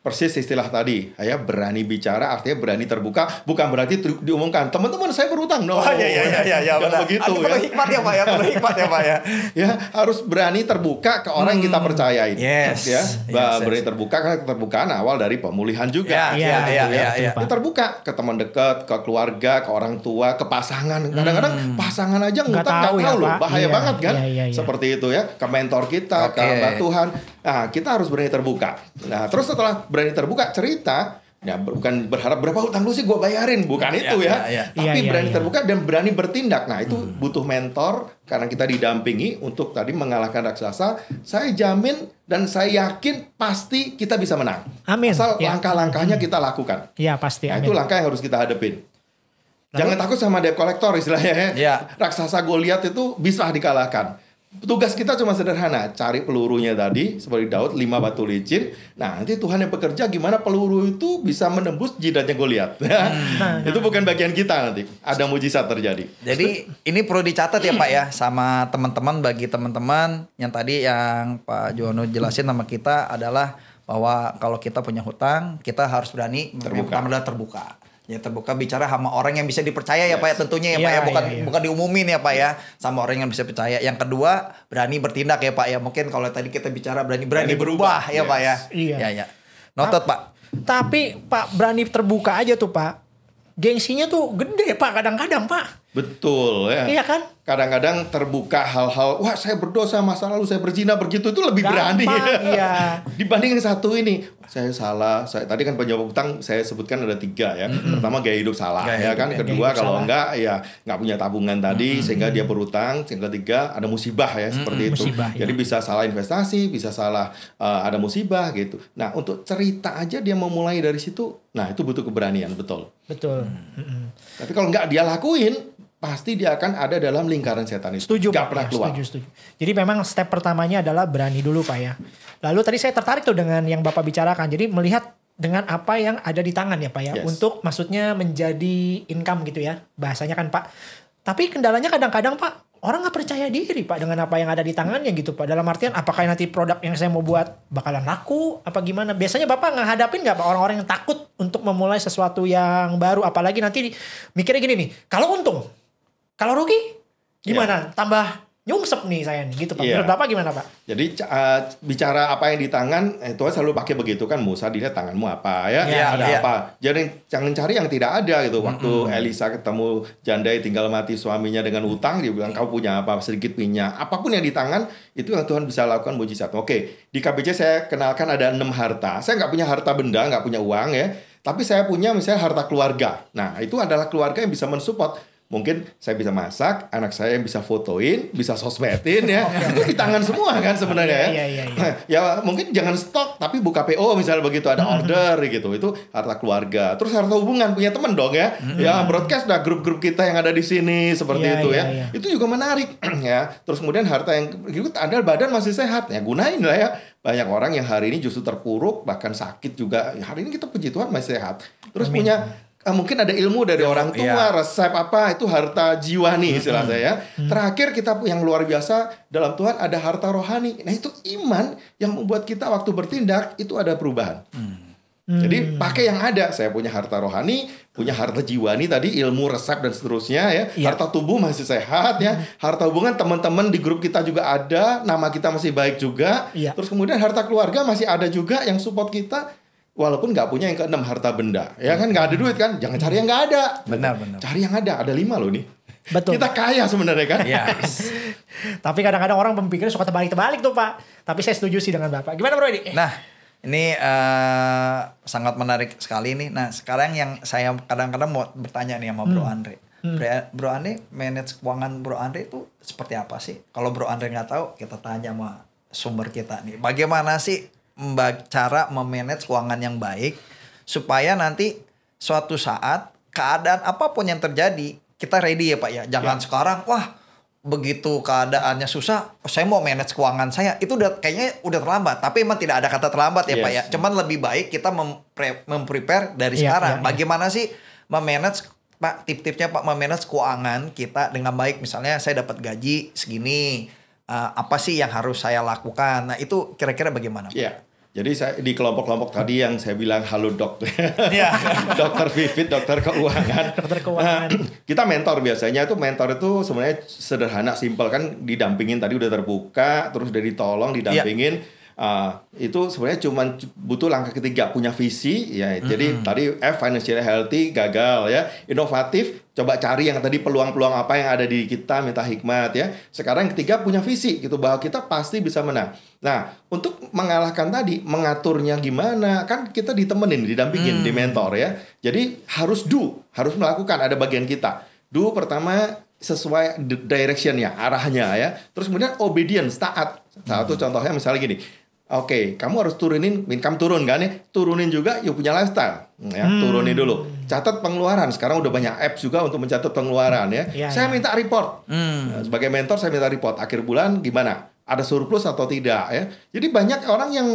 Persis istilah tadi, saya berani bicara artinya berani terbuka, bukan berarti diumumkan teman-teman saya berutang. No, oh, ya ya ya ya, jangan begitu ya. Perlu hikmat ya Pak ya, perlu hikmat ya Pak ya. Ya harus berani terbuka ke orang yang kita percayain. Yes. Ya, yes, berani yes. terbuka karena keterbukaan awal dari pemulihan juga. Iya iya iya. Terbuka ke teman dekat, ke keluarga, ke orang tua, ke pasangan. Kadang-kadang pasangan aja nggak tahu, tahu ya, bahaya ya, banget kan? Ya, ya, ya. Seperti itu ya, ke mentor kita, okay. ke hamba Tuhan. Nah kita harus berani terbuka. Nah terus setelah berani terbuka cerita, ya bukan berharap berapa hutang lu sih gue bayarin, bukan ya, itu ya, ya, ya. Tapi ya, ya, berani ya. terbuka dan berani bertindak. Nah itu hmm. butuh mentor karena kita didampingi untuk tadi mengalahkan raksasa. Saya jamin dan saya yakin pasti kita bisa menang. Amin. Asal ya. langkah-langkahnya kita lakukan. Iya pasti. Nah, itu langkah yang harus kita hadapin. Lalu? Jangan takut sama debt collector istilahnya ya. ya. Raksasa Goliat itu bisa dikalahkan. Tugas kita cuma sederhana, cari pelurunya tadi seperti Daud, lima batu licin. Nah nanti Tuhan yang bekerja gimana peluru itu bisa menembus jidatnya Goliat. Hmm. Itu bukan bagian kita, nanti ada mujizat terjadi. Jadi ini perlu dicatat ya Pak ya, sama teman-teman, bagi teman-teman yang tadi yang Pak Juhono jelasin sama kita adalah bahwa kalau kita punya hutang kita harus berani terbuka. Pertama terbuka. Ya terbuka, bicara sama orang yang bisa dipercaya ya yes. Pak ya tentunya ya yeah, Pak ya, bukan yeah, yeah. bukan diumumin ya Pak ya, sama orang yang bisa percaya. Yang kedua berani bertindak ya Pak ya, mungkin kalau tadi kita bicara berani berani, berani berubah, berubah ya yes. Pak ya. Iya yeah. ya. Noted Pak. Tapi Pak berani terbuka aja tuh Pak. Gengsinya tuh gede Pak kadang-kadang Pak. Betul ya. Iya kan? Kadang-kadang terbuka hal-hal, wah saya berdosa masa lalu saya berzina begitu itu lebih gampang, berani ya. Dibanding yang satu ini. Saya salah, saya tadi kan penjawab utang saya sebutkan ada tiga ya. Mm-hmm. Pertama gaya hidup salah gaya ya hidup, kan. Kedua kalau salah. enggak ya nggak punya tabungan tadi mm-hmm. sehingga dia berutang. Sehingga ketiga ada musibah ya mm-hmm. seperti itu. Musibah, Jadi ya. bisa salah investasi, bisa salah uh, ada musibah gitu. Nah untuk cerita aja dia memulai dari situ. Nah itu butuh keberanian betul. Betul. Mm-hmm. Tapi kalau nggak dia lakuin, pasti dia akan ada dalam lingkaran setan itu. Setuju Pak, ya, setuju, setuju. Jadi memang step pertamanya adalah berani dulu Pak ya. Lalu tadi saya tertarik tuh dengan yang Bapak bicarakan. Jadi melihat dengan apa yang ada di tangan ya Pak ya. Yes. Untuk maksudnya menjadi income gitu ya. Bahasanya kan Pak. Tapi kendalanya kadang-kadang Pak, orang gak percaya diri Pak dengan apa yang ada di tangannya gitu Pak. Dalam artian apakah nanti produk yang saya mau buat bakalan laku apa gimana. Biasanya Bapak ngehadapin gak Pak orang-orang yang takut untuk memulai sesuatu yang baru. Apalagi nanti mikirnya gini nih, kalau untung, kalau rugi gimana? Yeah. Tambah nyungsep nih saya nih gitu Pak. Yeah. Menurut Bapak gimana Pak? Jadi uh, bicara apa yang di tangan, eh, Tuhan selalu pakai begitu kan. Musa dilihat tanganmu apa ya? Yeah, ada yeah. apa? Jadi jangan cari yang tidak ada gitu. Waktu mm-hmm. Elisa ketemu jandai tinggal mati suaminya dengan utang, dia bilang kau punya apa? Sedikit minyak. Apapun yang di tangan itu yang Tuhan bisa lakukan mujizat. Oke, di K B C saya kenalkan ada enam harta. Saya nggak punya harta benda, nggak punya uang ya. Tapi saya punya misalnya harta keluarga. Nah itu adalah keluarga yang bisa mensupport. Mungkin saya bisa masak, anak saya yang bisa fotoin, bisa sosmedin ya. Itu di tangan semua kan sebenarnya ya. Ya, ya, ya, ya. Ya mungkin jangan stok, tapi buka P O misalnya begitu ada order gitu. Itu harta keluarga. Terus harta hubungan, punya teman dong ya. Hmm. Ya broadcast dah grup-grup kita yang ada di sini seperti ya, itu ya. Ya. Itu juga menarik ya. Terus kemudian harta yang gitu, tanda badan masih sehat ya, gunain lah ya. Banyak orang yang hari ini justru terpuruk, bahkan sakit juga. Hari ini kita puji Tuhan masih sehat. Terus Amin. punya Uh, mungkin ada ilmu dari ya, orang tua, ya. resep apa, itu harta jiwa nih istilah saya. Hmm. Terakhir kita yang luar biasa dalam Tuhan ada harta rohani. Nah itu iman yang membuat kita waktu bertindak itu ada perubahan. Hmm. Hmm. Jadi pakai yang ada. Saya punya harta rohani, punya harta jiwa nih tadi, ilmu, resep dan seterusnya ya. ya. Harta tubuh masih sehat ya. Harta hubungan teman-teman di grup kita juga ada, nama kita masih baik juga. Ya. Terus kemudian harta keluarga masih ada juga yang support kita. Walaupun nggak punya yang keenam harta benda, ya kan nggak ada duit kan, jangan cari yang nggak ada. Benar, benar. Cari yang ada, ada lima loh nih. Betul. Kita kaya sebenarnya kan. Yes. Tapi kadang-kadang orang pemikirnya suka terbalik-terbalik tuh Pak. Tapi saya setuju sih dengan Bapak. Gimana Bro ini? Nah, ini uh, sangat menarik sekali nih. Nah, sekarang yang saya kadang-kadang mau bertanya nih sama Bro hmm. Andre. Hmm. Bro Andre, manage keuangan Bro Andre itu seperti apa sih? Kalau Bro Andre nggak tahu, kita tanya sama sumber kita nih. Bagaimana sih cara memanage keuangan yang baik supaya nanti suatu saat keadaan apapun yang terjadi kita ready ya Pak ya. Jangan ya. sekarang wah begitu keadaannya susah oh, saya mau manage keuangan saya itu udah kayaknya udah terlambat. Tapi emang tidak ada kata terlambat ya yes. Pak ya. Cuman lebih baik kita mempre- memprepare dari ya, sekarang. Ya, ya. Bagaimana sih memanage Pak, tip-tipsnya Pak memanage keuangan kita dengan baik. Misalnya saya dapat gaji segini, uh, apa sih yang harus saya lakukan? Nah itu kira-kira bagaimana Pak? Ya. Jadi saya di kelompok-kelompok tadi yang saya bilang halo dok, yeah. dokter Vivit, dokter keuangan. Dokter keuangan. Nah, kita mentor biasanya itu mentor itu sebenarnya sederhana, simple kan didampingin tadi udah terbuka, terus udah ditolong didampingin. Yeah. Uh, itu sebenarnya cuma butuh langkah ketiga punya visi ya. Mm-hmm. Jadi tadi F financially healthy gagal ya, inovatif coba cari yang tadi peluang-peluang apa yang ada di kita minta hikmat ya. Sekarang ketiga punya visi gitu bahwa kita pasti bisa menang. Nah untuk mengalahkan tadi mengaturnya gimana kan kita ditemenin, didampingin, mm. di mentor ya. Jadi harus do, harus melakukan ada bagian kita. Do pertama sesuai directionnya, arahnya ya. Terus kemudian obedience taat. Satu mm. contohnya misalnya gini. Oke, okay, kamu harus turunin income turun kan ya, turunin juga you punya lifestyle, ya hmm. turunin dulu. Catat pengeluaran, sekarang udah banyak apps juga untuk mencatat pengeluaran ya. ya saya ya. minta report, hmm. sebagai mentor saya minta report akhir bulan gimana, ada surplus atau tidak ya. Jadi banyak orang yang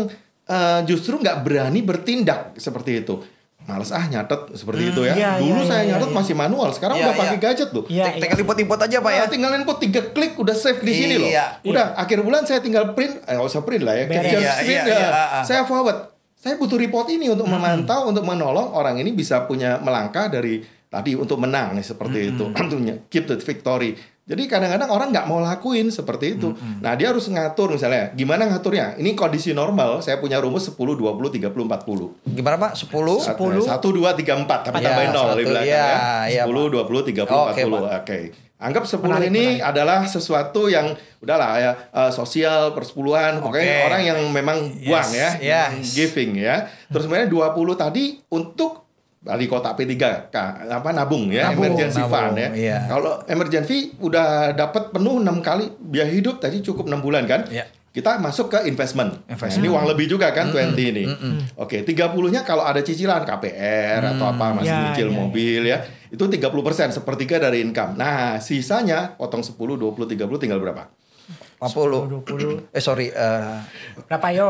uh, justru nggak berani bertindak seperti itu. Males ah nyatet seperti hmm, itu ya. Iya, Dulu iya, saya iya, nyatet iya. masih manual, sekarang iya, udah pakai iya. gadget tuh. Iya, iya. Tinggal input-input aja Pak ya. Nah, tinggal input tiga klik udah save di iya, sini loh. Udah iya. akhir bulan saya tinggal print, eh enggak usah print lah ya. Capture iya, screen. Iya, iya, iya. Saya forward. Saya butuh report ini untuk hmm. memantau, untuk menolong orang ini bisa punya melangkah dari tadi untuk menang seperti hmm. itu. Tentunya keep the victory. Jadi kadang-kadang orang nggak mau lakuin seperti itu. Mm-hmm. Nah dia harus ngatur misalnya. Gimana ngaturnya? Ini kondisi normal. Saya punya rumus sepuluh, dua puluh, tiga puluh, empat puluh. Gimana Pak? sepuluh? sepuluh? satu, dua, tiga, empat. Tapi tambahin nol di belakang ya. ya. sepuluh, dua puluh, tiga puluh, empat puluh. Oke. Okay, anggap sepuluh menarik, ini menarik. adalah sesuatu yang udahlah ya uh, sosial persepuluhan, pokoknya okay. orang yang memang buang yes. ya. Yes. Giving ya. Terus sebenarnya dua puluh tadi untuk di kotak P tiga K apa nabung ya nabung, emergency nabung, fund ya. Iya. Kalau emergency udah dapat penuh enam kali biaya hidup tadi cukup enam bulan kan? Iya. Kita masuk ke investment. investment. Ini uang lebih juga kan mm-hmm. dua puluh ini. Mm-hmm. Oke, tiga puluh-nya kalau ada cicilan K P R mm, atau apa masih ya, nyicil ya, mobil ya. ya. Itu tiga puluh persen sepertiga dari income. Nah, sisanya potong sepuluh, dua puluh, tiga puluh tinggal berapa? empat puluh. Eh sorry uh... berapa yo?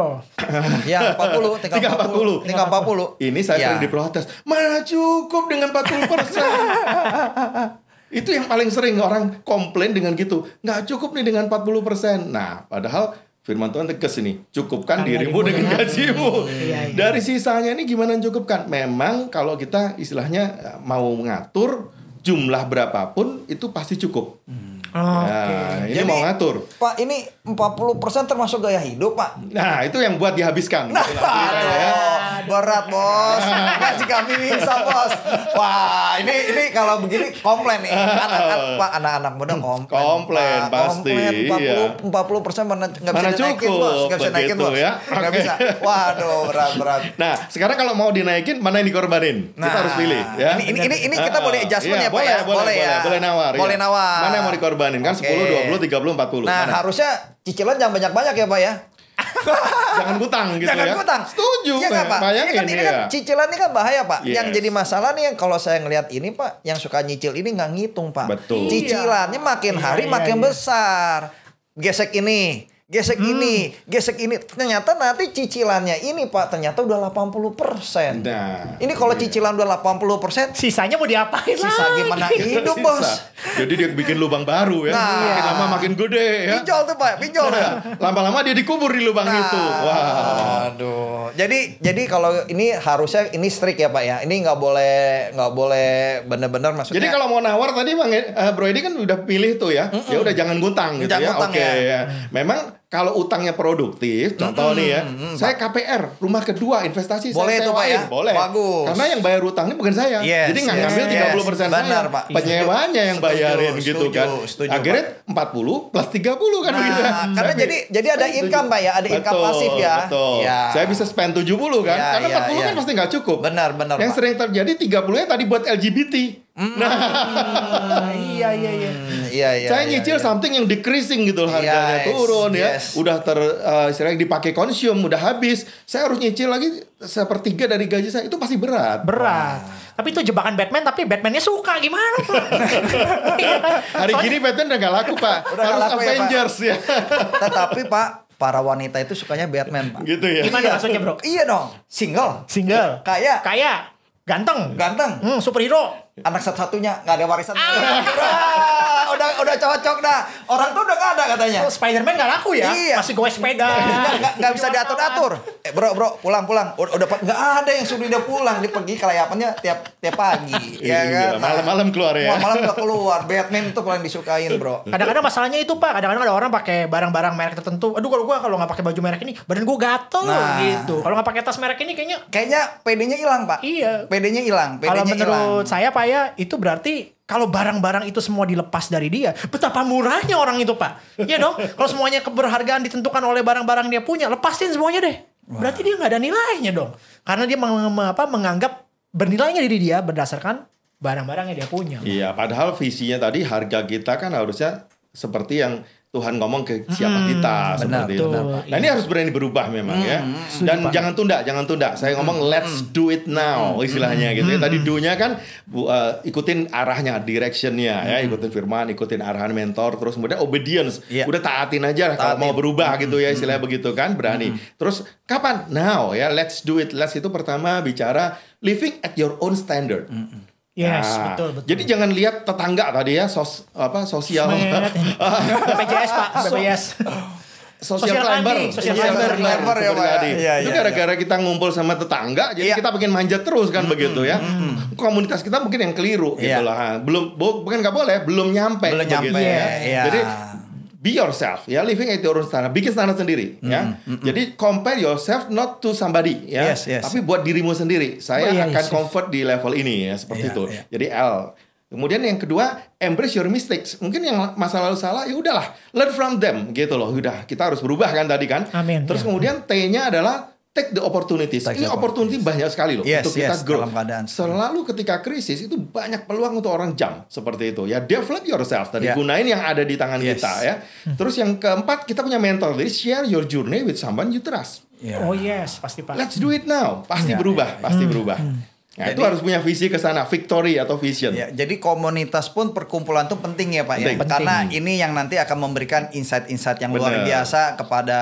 Ya empat puluh tinggal empat puluh. Tinggal empat puluh. Ini saya ya. sering diprotes. Mana cukup dengan empat puluh persen? Itu yang paling sering orang komplain dengan gitu. Nggak cukup nih dengan empat puluh persen. Nah padahal firman Tuhan tegas ini. Cukupkan Karena dirimu dengan ya. gajimu. Ya, ya. Dari sisanya ini gimana cukupkan? Memang kalau kita istilahnya mau ngatur jumlah berapapun itu pasti cukup. Hmm. Oh, nah, okay. Ini jadi, mau ngatur. Pak, ini empat puluh persen termasuk gaya hidup, Pak. Nah, itu yang buat dihabiskan. Nah, aduh, ya. Berat, Bos. Kasih kami bisa, Bos. Wah, ini ini kalau begini komplain nih. Anak-anak, Pak, anak-anak muda komplain. Komplain, Pak. Pasti. Komplain, empat puluh, iya. empat puluh persen mana enggak bisa cukup, naikin, Bos. Enggak bisa naikin, Bos. Ya? Enggak okay. bisa. Waduh, berat-berat. Nah, sekarang kalau mau dinaikin, mana yang dikorbanin? Nah, kita harus pilih, ya. Ini ini ini kita boleh adjustment ya, Pak. Boleh, boleh, boleh nawar. Boleh nawar. Mana yang mau dikorbanin? Kan okay. sepuluh, dua puluh, tiga puluh, empat puluh. Nah, mana? Harusnya cicilan jangan banyak-banyak ya, Pak ya. Jangan hutang gitu jangan ya. Jangan hutang. Setuju. Iya enggak, Pak? Ini kan, ini ya. Kan cicilan ini kan bahaya, Pak. Yes. Yang jadi masalah nih yang kalau saya ngelihat ini, Pak, yang suka nyicil ini nggak ngitung, Pak. Betul. Cicilannya makin hari iya, makin iya. besar. Gesek ini. Gesek hmm. ini, gesek ini. Ternyata nanti cicilannya ini, Pak, ternyata udah delapan puluh persen. Nah, ini kalau iya. cicilan udah delapan puluh persen, sisanya mau diapain? Sisa lagi? Gimana hidup, Bos? Jadi dia bikin lubang baru ya. Nah, makin iya. lama makin gede ya. Pinjol tuh, Pak, pinjol. Nah, lama-lama dia dikubur di lubang nah, itu. Wah. Aduh. Jadi jadi kalau ini harusnya ini strict ya, Pak ya. Ini nggak boleh nggak boleh benar-benar maksudnya. Jadi kalau mau nawar tadi Bang uh, Bro Edi kan udah pilih tuh ya. Mm-mm. Ya udah jangan ngutang gitu jangan ya. Oke okay, ya. ya. Memang kalau utangnya produktif, contoh mm-hmm. nih ya, mm-hmm. saya K P R, rumah kedua investasi boleh saya sewain, ya? Boleh. Bagus. Karena yang bayar utangnya bukan saya, yes, jadi nggak yes, ngambil yes. tiga puluh persen saya, penyewaannya yang bayarin setuju, gitu setuju, kan. Setuju, akhirnya empat puluh plus tiga puluh kan nah, begitu. Karena hmm. jadi jadi ada income Pak ya, ada betul, income pasif ya. Betul. Ya. Saya bisa spend tujuh puluh kan, ya, karena ya, empat puluh ya. Kan pasti nggak cukup. Benar benar. Yang Pak. Sering terjadi tiga puluh-nya tadi buat L G B T. Mm. Nah, iya iya iya. Iya, iya, saya nyicil iya, iya. something yang decreasing gitu harganya yes, turun ya yes. udah ter uh, istilahnya dipakai konsum udah habis saya harus nyicil lagi sepertiga dari gaji saya itu pasti berat berat wow. Tapi itu jebakan Batman, tapi Batmannya suka gimana tuh? Hari soalnya, gini Batman udah gak laku Pak, udah harus laku, Avengers ya, Pak. Ya. Tetapi Pak, para wanita itu sukanya Batman Pak. Gitu ya? Gimana iya. maksudnya Bro? Iya dong, single, single, kaya, kaya, ganteng, ganteng, hmm, superhero, anak satu-satunya nggak ada warisan. Ah. Udah udah cocok dah. Orang tuh udah gak ada katanya. Oh, Spiderman gak laku ya? Iya. Masih goes sepeda. Gak bisa diatur-atur. Eh, bro, bro, pulang-pulang. Udah gak ada yang suruh dia pulang. Dia pergi kelayapannya tiap tiap pagi. Ya kan? Malam-malam keluar ya. Malam gak keluar. Batman tuh paling disukain, Bro. Kadang-kadang masalahnya itu, Pak. Kadang-kadang ada orang pakai barang-barang merek tertentu. Aduh, kalau gua kalau gak pakai baju merek ini, badan gua gatel nah. gitu. Kalau gak pakai tas merek ini kayaknya kayaknya P D-nya hilang, Pak. Iya. P D-nya hilang. Kalau menurut saya, Pak ya, itu berarti kalau barang-barang itu semua dilepas dari dia, betapa murahnya orang itu, Pak. Iya dong. Kalau semuanya keberhargaan ditentukan oleh barang-barang dia punya, lepasin semuanya deh. Berarti wow. dia nggak ada nilainya dong. Karena dia meng- apa, menganggap bernilainya diri dia berdasarkan barang-barang yang dia punya. Iya, padahal visinya tadi harga kita kan harusnya seperti yang Tuhan ngomong ke siapa hmm, kita seperti itu. Nah iya. ini harus berani berubah memang hmm, ya. Dan super. jangan tunda, jangan tunda. Saya ngomong hmm, let's do it now istilahnya hmm, gitu. Hmm, Tadi do-nya kan uh, ikutin arahnya, direction-nya hmm. ya, ikutin firman, ikutin arahan mentor, terus kemudian obedience. Yeah. Udah taatin aja taatin. Kalau mau berubah hmm, gitu ya istilahnya hmm. begitu kan, berani. Hmm. Terus kapan? Now ya, let's do it. Let's itu pertama bicara living at your own standard. Hmm. Yes, nah, betul, betul. Jadi jangan lihat tetangga tadi ya, sos apa sosial B P J S Pak, B P J S. Sosial climber, sosial climber ya Pak. Ya, itu ya, gara-gara ya. kita ngumpul sama tetangga, jadi ya. kita bikin manjat terus kan hmm, begitu ya. Hmm. Komunitas kita mungkin yang keliru ya. gitulah. Belum bukan nggak boleh, belum nyampe. Belum nyampe gitu, ya. Ya. Jadi be yourself ya, living at your own standard, bikin standar sendiri mm, ya. Mm, Jadi compare yourself not to somebody ya, yes, yes. tapi buat dirimu sendiri. Saya oh, iya, akan yes, comfort yes. di level ini ya seperti yeah, itu. Yeah. Jadi L. Kemudian yang kedua, embrace your mistakes. Mungkin yang masa lalu salah ya udahlah, learn from them gitu loh. Udah, kita harus berubah kan tadi kan. Amin. Terus yeah. kemudian T-nya adalah take the opportunities. Take Ini the opportunity banyak sekali loh yes, untuk yes, kita grow. Selalu ketika krisis itu banyak peluang untuk orang jump seperti itu. Ya develop yourself tadi yeah. gunain yang ada di tangan yes. kita ya. Terus yang keempat kita punya mentor. Jadi share your journey with someone you trust. Yeah. Oh yes, pasti Pak. Let's do it now. Pasti yeah, berubah, yeah, yeah. pasti hmm, berubah. Hmm. Nah, jadi, itu harus punya visi ke sana, victory atau vision. Ya, jadi komunitas pun perkumpulan itu penting ya Pak penting. ya. Karena penting. ini yang nanti akan memberikan insight-insight yang Bener. luar biasa kepada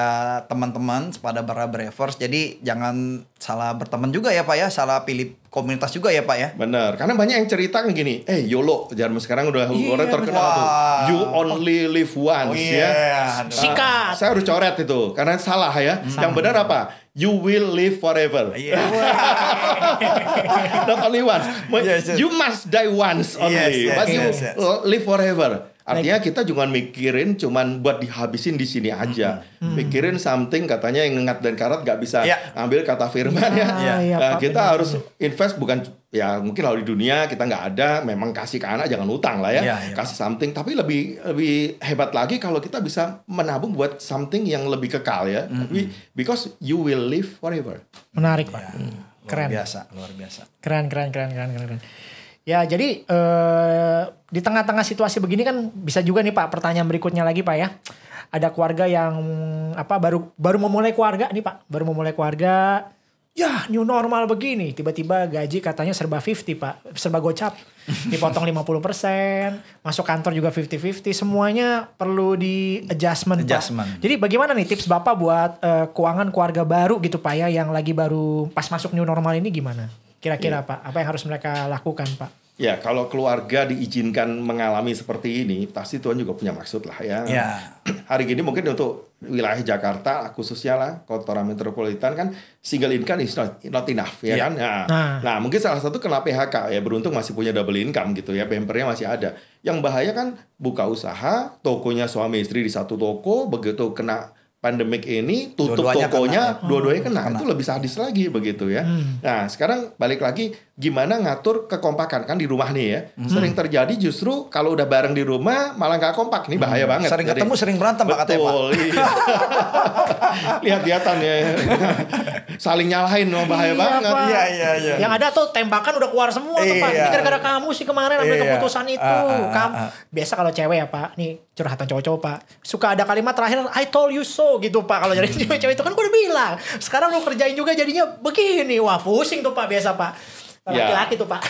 teman-teman, kepada para Bravers. Jadi jangan salah berteman juga ya Pak ya, salah pilih komunitas juga ya Pak ya. Bener, karena banyak yang cerita kan gini, eh YOLO, zaman sekarang udah yeah, orang terkenal wow. tuh. You only live once oh, yeah. ya. Sikat. Uh, saya harus coret itu, karena salah ya. Hmm. Yang benar apa? You will live forever. Yeah. Not only once. Yes, yes. You must die once only, yes, yes, but you yes, yes. live forever. Artinya like, kita jangan mikirin cuman buat dihabisin di sini aja. Hmm. Pikirin something, katanya yang ngengat dan karat gak bisa yeah. ambil kata firman ya. ya. ya. Nah, kita bener. harus invest, bukan ya mungkin kalau di dunia kita gak ada, memang kasih ke anak jangan utang lah ya. ya, ya kasih something, tapi lebih lebih hebat lagi kalau kita bisa menabung buat something yang lebih kekal ya. Mm-hmm. Tapi because you will live forever. Menarik Pak. Ya. Hmm. Keren. Luar biasa, luar biasa. Keren, keren, keren, keren, keren. Ya jadi eh, di tengah-tengah situasi begini kan bisa juga nih Pak pertanyaan berikutnya lagi Pak ya. Ada keluarga yang apa baru baru memulai keluarga nih Pak. Baru memulai keluarga. Ya new normal begini. Tiba-tiba gaji katanya serba lima puluh Pak. Serba gocap. Dipotong lima puluh persen. Masuk kantor juga lima puluh lima puluh. Semuanya perlu di adjustment, adjustment. Pak. Jadi bagaimana nih tips Bapak buat eh, keuangan keluarga baru gitu Pak ya. Yang lagi baru pas masuk new normal ini gimana? Kira-kira yeah. Pak, apa yang harus mereka lakukan Pak? Ya kalau keluarga diizinkan mengalami seperti ini, pasti Tuhan juga punya maksud lah ya. Yeah. Hari gini mungkin untuk wilayah Jakarta khususnya lah, kota metropolitan kan single income is not, not enough ya yeah. kan. Nah, nah. nah mungkin salah satu kena P H K ya, beruntung masih punya double income gitu ya, pempernya masih ada. Yang bahaya kan buka usaha, tokonya suami istri di satu toko, begitu kena pandemik ini tutup dua-duanya tokonya, kena. dua-duanya kena. kena. Itu lebih sadis lagi begitu ya. Hmm. Nah sekarang balik lagi, gimana ngatur kekompakan kan di rumah nih ya. Hmm. Sering terjadi justru kalau udah bareng di rumah malah gak kompak. Ini bahaya hmm. banget. Sering Jadi, ketemu sering berantem Pak katanya Pak. Iya. Lihat-lihatan ya. Saling nyalahin, bahaya iya, banget. Iya, iya, iya. Yang ada tuh tembakan udah keluar semua iya. tuh Pak. Ini gara-gara kamu sih kemarin ambil iya. keputusan itu. Uh, uh, kamu uh, uh. Biasa kalau cewek ya Pak. Nih curhatan cowok-cowok Pak. Suka ada kalimat terakhir I told you so. gitu Pak kalau jadi cewek-cewek itu kan gue udah bilang sekarang lo kerjain juga jadinya begini, wah pusing tuh Pak biasa Pak laki-laki ya. tuh Pak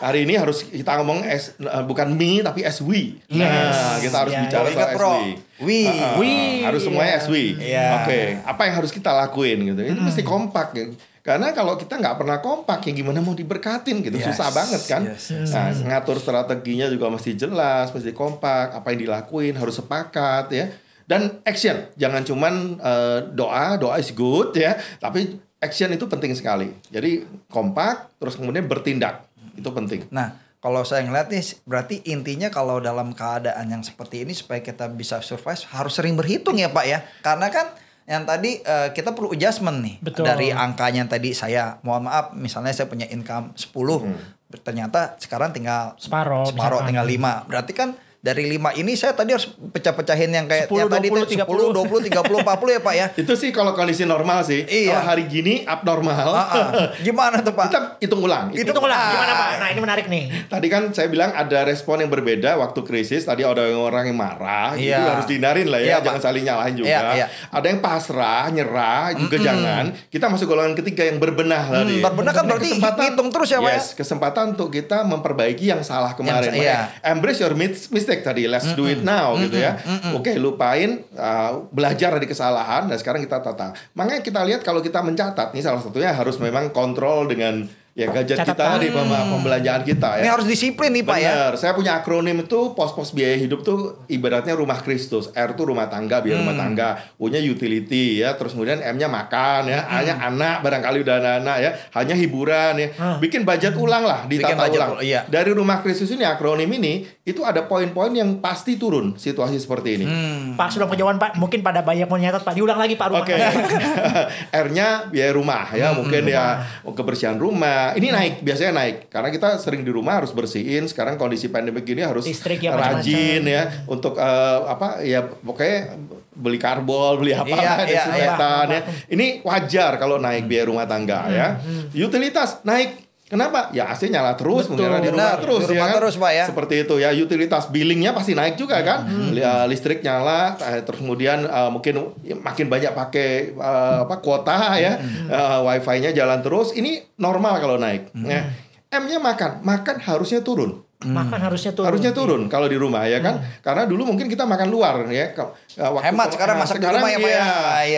hari ini harus kita ngomong as, bukan me tapi as we. Yes. Nah kita harus ya, bicara ya, soal as pro. we we, uh, uh, we. Uh, harus semuanya yeah. as we yeah. oke okay. Apa yang harus kita lakuin gitu ini hmm. mesti kompak gitu. Karena kalau kita nggak pernah kompak ya gimana mau diberkatin gitu, yes. susah banget kan. Yes, yes, yes. Nah, ngatur strateginya juga mesti jelas, mesti kompak, apa yang dilakuin harus sepakat ya. Dan action, jangan cuman uh, doa, doa is good ya, tapi action itu penting sekali. Jadi kompak, terus kemudian bertindak, itu penting. Nah, kalau saya ngeliat nih, berarti intinya kalau dalam keadaan yang seperti ini supaya kita bisa survive harus sering berhitung ya Pak ya, karena kan yang tadi uh, kita perlu adjustment nih. Betul. Dari angkanya yang tadi saya mohon maaf misalnya saya punya income sepuluh hmm. ternyata sekarang tinggal separoh, separoh tinggal lima, berarti kan dari lima ini saya tadi harus pecah-pecahin yang kayak sepuluh, yang tadi itu sepuluh, dua puluh, tiga puluh, empat puluh ya Pak ya. Itu sih kalau kondisi normal sih. Iya. Kalau hari gini abnormal. Uh-uh. Gimana tuh Pak? Kita hitung ulang. Hitung, hitung ulang. Gimana Pak? Nah ini menarik nih. Tadi kan saya bilang ada respon yang berbeda waktu krisis. Tadi ada orang yang marah. Iya. Itu harus dihindarin lah ya. Iya, jangan Pak. saling nyalahin juga. Iya, iya. Ada yang pasrah, nyerah juga mm-mm. jangan. Kita masuk golongan ketiga yang berbenah tadi. Mm, berbenah kan berarti hitung terus ya Pak yes, ya. Kesempatan untuk kita memperbaiki yang salah kemarin. Yang, iya. Embrace your mistakes. Tadi let's do it now mm-mm. gitu ya. Oke okay, lupain, uh, belajar dari kesalahan dan sekarang kita tata. Makanya kita lihat kalau kita mencatat nih salah satunya harus memang kontrol dengan ya gadget Catat kita kan. Di pembelanjaan kita ya. Ini harus disiplin nih Pak. Bener. Ya. Saya punya akronim itu pos-pos biaya hidup tuh ibaratnya rumah Kristus. R tuh rumah tangga, biaya hmm. rumah tangga. O-nya utility ya, terus kemudian M-nya makan ya, hmm. A-nya anak, barangkali udah anak-anak ya, hanya hiburan ya. Hmm. Bikin budget ulang lah, ditata ulang. Iya. Dari rumah Kristus ini akronim ini itu ada poin-poin yang pasti turun situasi seperti ini. Hmm. Pak sudah penjauhan Pak, mungkin pada banyak mau nyatat Pak, diulang lagi Pak rumah. Oke. Okay. R-nya biaya rumah ya, hmm, mungkin rumah. Ya kebersihan rumah. Ini naik, biasanya naik karena kita sering di rumah harus bersihin. Sekarang kondisi pandemi gini harus ya, rajin macam-macam. Ya untuk uh, apa ya pokoknya beli karbol, beli apa iya, iya, iya, iya. Ini wajar kalau naik biaya rumah tangga hmm, ya. Hmm. Utilitas naik. Kenapa? Ya A C nyala terus, menyala di rumah benar, terus di rumah ya kan? Terus Pak ya. Seperti itu ya, utilitas billingnya pasti naik juga kan. Hmm. Listrik nyala, terus kemudian uh, mungkin makin banyak pakai uh, apa kuota ya. Hmm. Uh, Wi-Fi-nya jalan terus. Ini normal kalau naik. Hmm. Nah, M-nya makan, makan harusnya turun. Hmm. Makan harusnya turun. Harusnya turun kalau di rumah ya kan. Hmm. Karena dulu mungkin kita makan luar ya. Waktu hemat sekarang masak sekarang, di rumah ya Pak. Iya.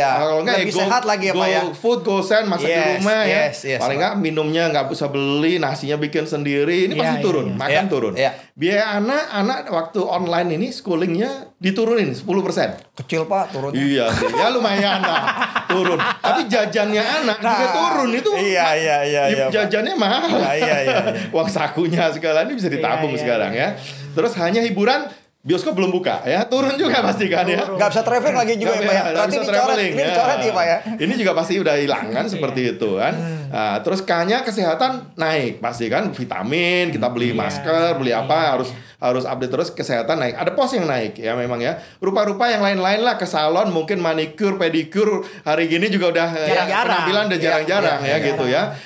Ya. Kalau enggak lebih ya, sehat go, lagi ya Pak ya. Food go send masak yes, di rumah yes, ya. Yes, yes, paling enggak minumnya enggak usah beli, nasinya bikin sendiri. Ini yeah, pasti yeah, turun, yeah. makan yeah, turun. Yeah. Biaya anak-anak waktu online ini schoolingnya diturunin sepuluh persen. Kecil Pak turun. Iya sih. Ya lumayan lah turun. Tapi jajannya anak nah, juga turun itu. Iya iya iya. iya jajannya Pak. mahal. Iya iya. iya. Uang sakunya segala ini bisa ditabung iya, iya, sekarang iya. ya. Terus hanya hiburan Bioskop belum buka ya, turun juga pasti kan ya. Gak bisa traveling lagi juga ya, Pak ya. Berarti dicoret, ini dicoret ya Pak ya. Ini juga pasti udah hilang kan seperti itu kan. Nah, terus K-nya kesehatan naik pasti kan, vitamin, kita beli masker, beli apa, harus harus update terus, kesehatan naik. Ada pos yang naik ya memang ya. Rupa-rupa yang lain-lain lah, ke salon mungkin manicure, pedicure hari gini juga udah penampilan udah jarang-jarang ya gitu ya.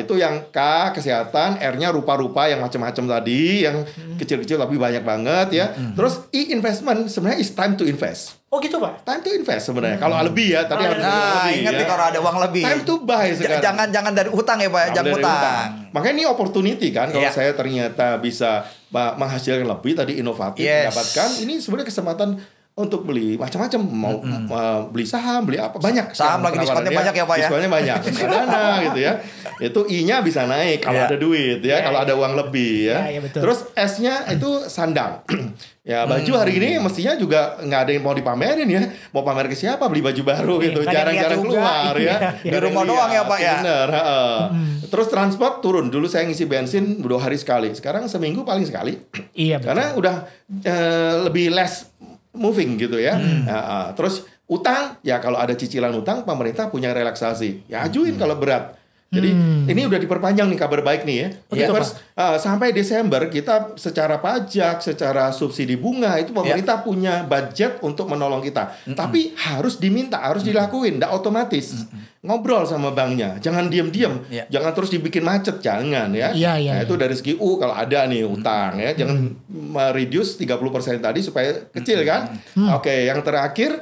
Itu yang K kesehatan, R-nya rupa-rupa yang macam-macam tadi, yang kecil-kecil tapi banyak banget ya. Terus e-investment sebenarnya is time to invest. Oh gitu Pak? Time to invest sebenarnya. Hmm. Kalau lebih ya, tadi harus ada uang lebih. Nah, ingat ya, kalau ada uang lebih. Time to buy sekarang. Jangan-jangan dari utang ya Pak, jangan utang. utang. Makanya ini opportunity kan, kalau yeah. saya ternyata bisa menghasilkan lebih, tadi inovatif, yes. mendapatkan. Ini sebenarnya kesempatan untuk beli macam-macam, mau mm-hmm. uh, beli saham, beli apa, banyak saham lagi, diskonnya banyak ya Pak ya, diskonnya banyak dana gitu ya, itu I-nya bisa naik kalau yeah. ada duit ya, yeah, kalau yeah. ada uang lebih ya, yeah, yeah, terus S-nya itu sandang. Ya baju hari ini mestinya juga nggak ada yang mau dipamerin ya, mau pamer ke siapa, beli baju baru gitu, jarang-jarang keluar ya, di rumah doang ya Pak ya. Bener. Terus transport turun, dulu saya ngisi bensin dua hari sekali, sekarang seminggu paling sekali, iya, karena udah uh, lebih less moving gitu ya. Hmm. Nah, uh, terus utang ya, kalau ada cicilan utang pemerintah punya relaksasi ya, ajuin hmm. kalau berat. Jadi hmm. ini udah diperpanjang nih, kabar baik nih ya. Oh, ya gitu, first, uh, sampai Desember kita secara pajak, secara subsidi bunga itu pemerintah yeah. punya budget untuk menolong kita. Mm-mm. Tapi harus diminta, harus Mm-mm. dilakuin, nggak otomatis. Mm-mm. Ngobrol sama banknya, jangan diam-diam, yeah. jangan terus dibikin macet, jangan ya. Yeah, yeah, nah, itu yeah. dari segi U, kalau ada nih utang Mm-mm. ya, jangan Mm-mm. reduce tiga puluh persen tadi supaya kecil kan. Mm-mm. Oke, okay, yang terakhir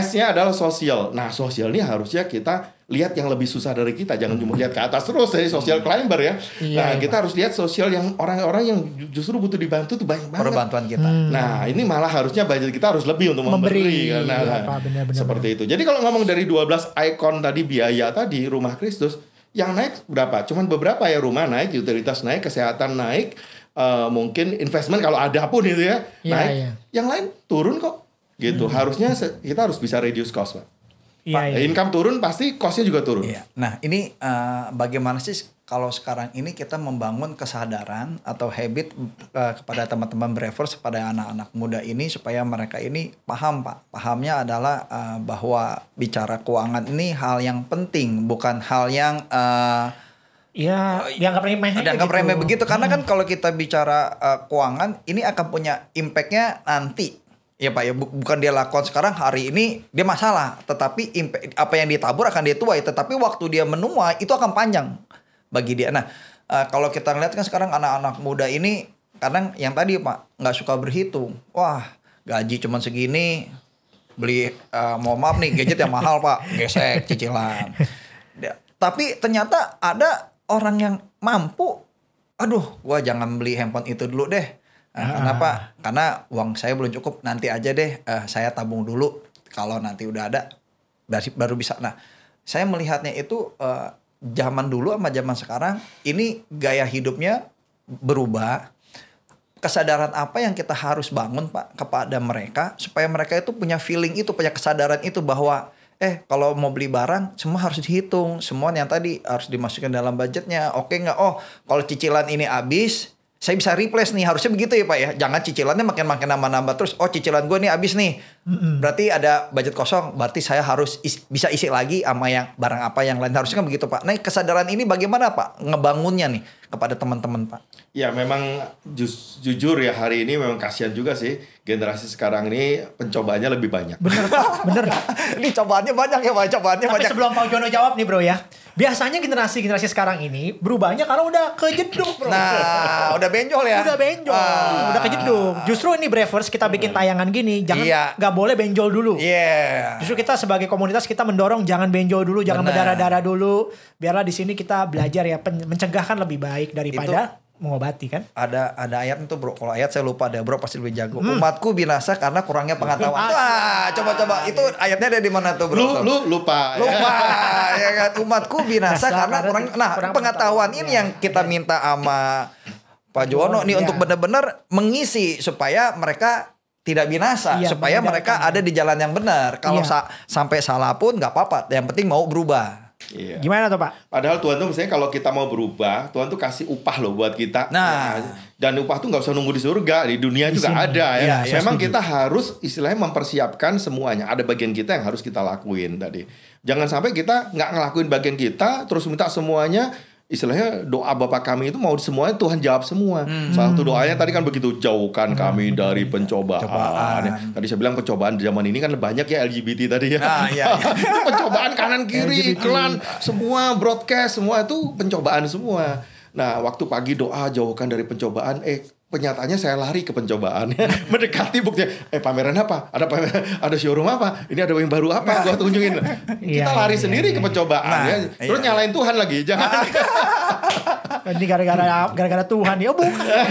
S-nya adalah sosial. Nah, sosial ini harusnya kita lihat yang lebih susah dari kita, jangan cuma lihat ke atas terus, jadi social climber ya. Iya, nah, iya, kita Pak. Harus lihat sosial yang orang-orang yang justru butuh dibantu tuh banyak banget. Perbantuan kita. Hmm. Nah, ini malah harusnya budget kita harus lebih untuk memberi. memberi. Nah, iya, Pak, benar, benar, seperti benar. itu. Jadi kalau ngomong dari dua belas ikon tadi, biaya tadi, Rumah Kristus, yang naik berapa? Cuman beberapa ya, rumah naik, utilitas naik, kesehatan naik, uh, mungkin investment kalau ada pun itu ya, iya, naik. Iya. Yang lain turun kok. Gitu. Hmm. Harusnya kita harus bisa reduce cost, Pak. Iya, iya. Income turun pasti costnya juga turun. Iya. Nah ini uh, bagaimana sih kalau sekarang ini kita membangun kesadaran atau habit uh, kepada teman-teman Bravers, kepada anak-anak muda ini supaya mereka ini paham Pak. Pahamnya adalah uh, bahwa bicara keuangan ini hal yang penting, bukan hal yang uh, ya, dianggap remeh. Dianggap gitu. remeh begitu karena hmm. kan kalau kita bicara uh, keuangan ini akan punya impactnya nanti. Ya Pak ya, bukan dia lakukan sekarang hari ini dia masalah, tetapi impact, apa yang ditabur akan dia tuai, tetapi waktu dia menuai itu akan panjang bagi dia. Nah uh, kalau kita ngeliat kan sekarang anak-anak muda ini kadang yang tadi Pak nggak suka berhitung, wah gaji cuman segini beli uh, mau maaf nih gadget yang mahal Pak, gesek cicilan. Tapi ternyata ada orang yang mampu, aduh gua jangan beli handphone itu dulu deh. Nah, kenapa? Ah. Karena uang saya belum cukup, nanti aja deh uh, saya tabung dulu, kalau nanti udah ada baru bisa. Nah saya melihatnya itu uh, zaman dulu sama zaman sekarang ini gaya hidupnya berubah. Kesadaran apa yang kita harus bangun Pak kepada mereka supaya mereka itu punya feeling itu, punya kesadaran itu bahwa eh kalau mau beli barang semua harus dihitung, semua yang tadi harus dimasukin dalam budgetnya, oke nggak? Oh kalau cicilan ini habis saya bisa replace nih, harusnya begitu ya Pak ya. Jangan cicilannya makin-makin nambah-nambah terus. Oh cicilan gue nih habis nih, mm-hmm. berarti ada budget kosong, berarti saya harus isi, bisa isi lagi sama yang barang apa yang lain. Harusnya kan begitu Pak. Nah kesadaran ini bagaimana Pak ngebangunnya nih kepada teman-teman Pak? Ya memang ju- jujur ya hari ini memang kasihan juga sih, generasi sekarang ini pencobaannya lebih banyak. Bener Pak, bener. Ini cobaannya banyak ya Pak, cobaannya Tapi banyak. Sebelum Pak Juhono jawab nih Bro ya, biasanya generasi-generasi sekarang ini berubahnya karena udah kejeduk Bro. Nah udah benjol ya. Udah benjol, ah. udah kejeduk. Justru ini Bravers kita bikin tayangan gini, jangan iya. gak boleh benjol dulu. Iya. Yeah. Justru kita sebagai komunitas kita mendorong jangan benjol dulu, jangan berdarah-darah dulu. Biarlah di sini kita belajar ya, mencegahkan lebih baik daripada... Itu. Mengobati kan? Ada ada ayat itu Bro. Kalau ayat saya lupa deh Bro, pasti lebih jago. Hmm. Umatku binasa karena kurangnya pengetahuan. Wah, coba-coba itu ayatnya ada di mana tuh Bro? Lu, lu lupa. Lupa. Ya kan? Umatku binasa karena kurang nah kurang pengetahuan, pengetahuan ini ya. Yang kita minta sama Pak Juhono nih ya. Untuk benar-benar mengisi supaya mereka tidak binasa, iya, supaya mereka ada di jalan yang benar. Kalau iya. sa- sampai salah pun nggak apa-apa. Yang penting mau berubah. Iya. Gimana tuh Pak? Padahal Tuhan tuh misalnya kalau kita mau berubah, Tuhan tuh kasih upah loh buat kita. Nah, ya, dan upah tuh nggak usah nunggu di surga, di dunia di juga sini ada ya. Iya, iya, memang kita harus istilahnya mempersiapkan semuanya. Ada bagian kita yang harus kita lakuin tadi. Jangan sampai kita nggak ngelakuin bagian kita, terus minta semuanya. Istilahnya doa Bapa kami itu mau semuanya Tuhan jawab semua. Hmm. Salah satu doanya tadi kan begitu, jauhkan kami hmm. dari pencobaan. Cobaan. Tadi saya bilang pencobaan zaman ini kan banyak ya L G B T tadi ya. Nah, iya, iya. Itu pencobaan kanan kiri, iklan, semua broadcast, semua itu pencobaan semua. Nah, waktu pagi doa jauhkan dari pencobaan, eh penyataannya saya lari ke pencobaan. Mendekati buktinya, eh pameran apa? Ada pameran, ada showroom apa? Ini ada yang baru apa? Gua tunjukin. Kita lari sendiri ke pencobaan nah, ya. Terus iya, nyalain Tuhan lagi. Jangan. Ini gara-gara gara-gara Tuhan ya, bukan.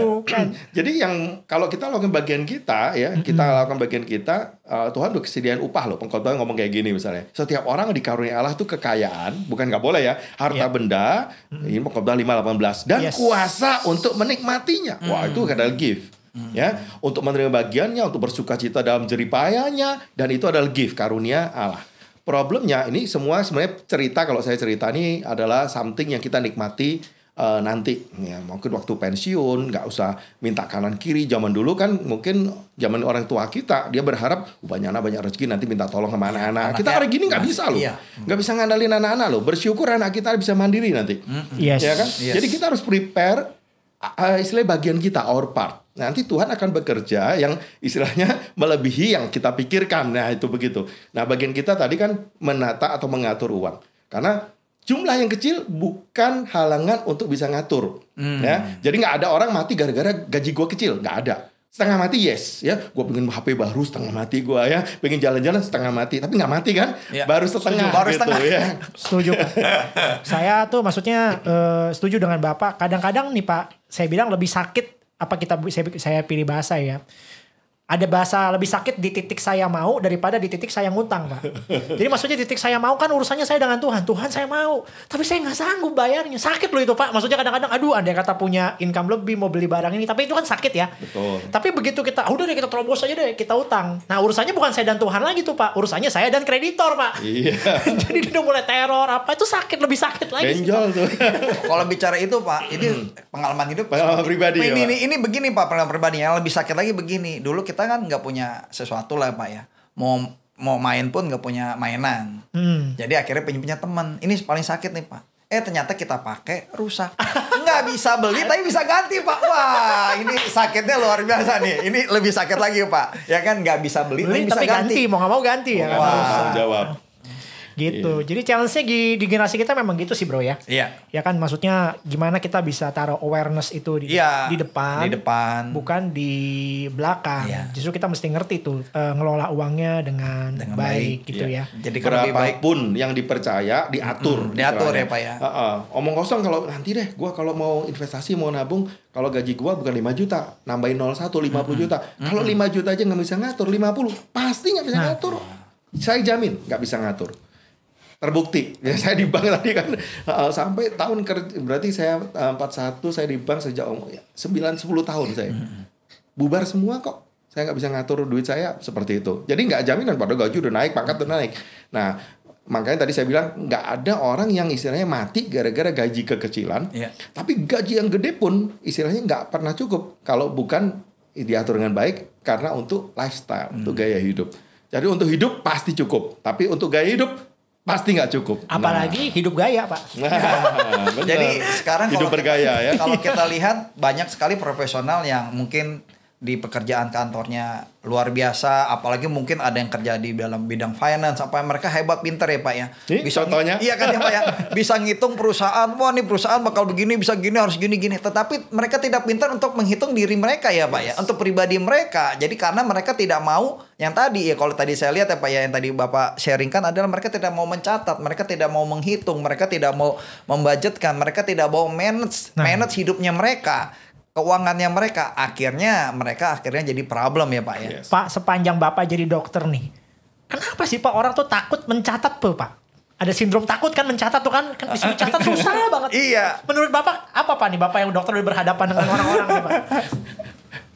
Bukan. Jadi yang kalau kita lakukan bagian kita ya, kita lakukan bagian kita, uh, Tuhan udah kesediaan upah loh. Pengkhotbah ngomong kayak gini misalnya. Setiap orang dikaruniai Allah tuh kekayaan, bukan nggak boleh ya, harta yeah. benda. Ini Pengkhotbah lima delapan belas dan yes. kuasa untuk menikmati matinya, hmm. wah itu adalah gift hmm. ya, untuk menerima bagiannya, untuk bersuka cita dalam jeripayanya, dan itu adalah gift karunia Allah. Problemnya ini semua sebenarnya cerita, kalau saya cerita ini adalah something yang kita nikmati uh, nanti ya, mungkin waktu pensiun nggak usah minta kanan kiri. Zaman dulu kan mungkin zaman orang tua kita dia berharap banyak anak banyak rezeki, nanti minta tolong sama anak-anak. Kita hari gini nggak bisa loh, nggak bisa ngandalin anak-anak loh. Bersyukur anak kita bisa mandiri nanti, mm-hmm. yes. ya kan? Yes. Jadi kita harus prepare. Uh, istilah bagian kita, our part. Nanti Tuhan akan bekerja yang istilahnya melebihi yang kita pikirkan. Nah itu begitu. Nah bagian kita tadi kan menata atau mengatur uang, karena jumlah yang kecil bukan halangan untuk bisa ngatur. hmm. Ya, jadi gak ada orang mati gara-gara gaji gua kecil, gak ada. Setengah mati yes ya, gue pengen H P baru setengah mati gue ya, pengen jalan-jalan setengah mati, tapi nggak mati kan, ya, baru setengah, setuju, baru gitu, setengah. Ya. Setuju. Saya tuh maksudnya uh, setuju dengan Bapak. Kadang-kadang nih Pak, saya bilang lebih sakit apa kita saya, saya pilih bahasa ya. Ada bahasa lebih sakit di titik saya mau daripada di titik saya ngutang Pak. Jadi maksudnya titik saya mau kan urusannya saya dengan Tuhan. Tuhan saya mau, tapi saya gak sanggup bayarnya. Sakit loh itu Pak. Maksudnya kadang-kadang aduh andai kata punya income lebih mau beli barang ini. Tapi itu kan sakit ya. Betul. Tapi begitu kita, udah deh kita terobos aja deh, kita utang. Nah urusannya bukan saya dan Tuhan lagi tuh Pak. Urusannya saya dan kreditor Pak. Iya. Jadi udah mulai teror apa, itu sakit, lebih sakit lagi. Benjol tuh. Kalau bicara itu Pak, ini pengalaman hidup. Pengalaman pribadi. Ini, ini, ini begini Pak, pengalaman pribadi. Yang lebih sakit lagi begini. Dulu kita kita kan nggak punya sesuatu lah Pak ya, mau mau main pun nggak punya mainan, hmm. jadi akhirnya punya teman. Ini paling sakit nih Pak. Eh ternyata kita pakai rusak, nggak bisa beli tapi bisa ganti Pak. Wah ini sakitnya luar biasa nih. Ini lebih sakit lagi Pak. Ya kan nggak bisa beli, beli tapi bisa ganti. ganti. Mau nggak mau ganti ya. Wah. Jawab. Gitu. Yeah. Jadi challenge-nya di, di generasi kita memang gitu sih bro ya. Iya. Yeah. Ya kan maksudnya gimana kita bisa taruh awareness itu di, yeah. di depan. Di depan. Bukan di belakang. Yeah. Justru kita mesti ngerti tuh uh, ngelola uangnya dengan, dengan baik, baik gitu yeah. ya. Jadi berapapun yang dipercaya diatur. Mm-hmm. Diatur ya Pak ya. Uh-uh. Omong kosong kalau nanti deh gue kalau mau investasi mau nabung. Kalau gaji gue bukan lima juta. Nambahin nol satu lima puluh mm-hmm. juta. Kalau mm-hmm. lima juta aja gak bisa ngatur. lima puluh pasti gak bisa nah. ngatur. Saya jamin gak bisa ngatur. Terbukti, ya, saya di bank tadi kan uh, sampai tahun kerja, berarti saya uh, empat puluh satu saya di bank sejak sembilan sepuluh tahun saya. Bubar semua kok, saya gak bisa ngatur duit saya seperti itu. Jadi gak jaminan, pada gaji udah naik, pangkat udah naik. Nah makanya tadi saya bilang gak ada orang yang istilahnya mati gara-gara gaji kekecilan yeah. Tapi gaji yang gede pun istilahnya gak pernah cukup kalau bukan diatur dengan baik, karena untuk lifestyle, mm. untuk gaya hidup. Jadi untuk hidup pasti cukup, tapi untuk gaya hidup pasti nggak cukup. Apalagi nah. hidup gaya Pak. Nah, jadi sekarang hidup kalau bergaya kita, ya. Kalau kita lihat banyak sekali profesional yang mungkin di pekerjaan kantornya luar biasa, apalagi mungkin ada yang kerja di dalam bidang finance, apa mereka hebat pinter ya Pak ya. Bisa contohnya? Iya kan ya Pak ya. Bisa ngitung perusahaan, wah nih perusahaan bakal begini, bisa gini, harus gini-gini. Tetapi mereka tidak pintar untuk menghitung diri mereka ya Pak yes. ya, untuk pribadi mereka. Jadi karena mereka tidak mau yang tadi ya, kalau tadi saya lihat ya Pak ya, yang tadi Bapak sharingkan adalah mereka tidak mau mencatat, mereka tidak mau menghitung, mereka tidak mau membudgetkan, mereka tidak mau manage nah. manage hidupnya mereka, keuangannya mereka. Akhirnya mereka akhirnya jadi problem ya Pak ya. Yes. Pak, sepanjang Bapak jadi dokter nih, kenapa sih Pak orang tuh takut mencatat tuh Pak? Ada sindrom takut kan mencatat tuh kan, kan disuruh catat susah banget. Iya. Menurut Bapak apa Pak nih, Bapak yang dokter udah berhadapan dengan orang-orang nih Pak?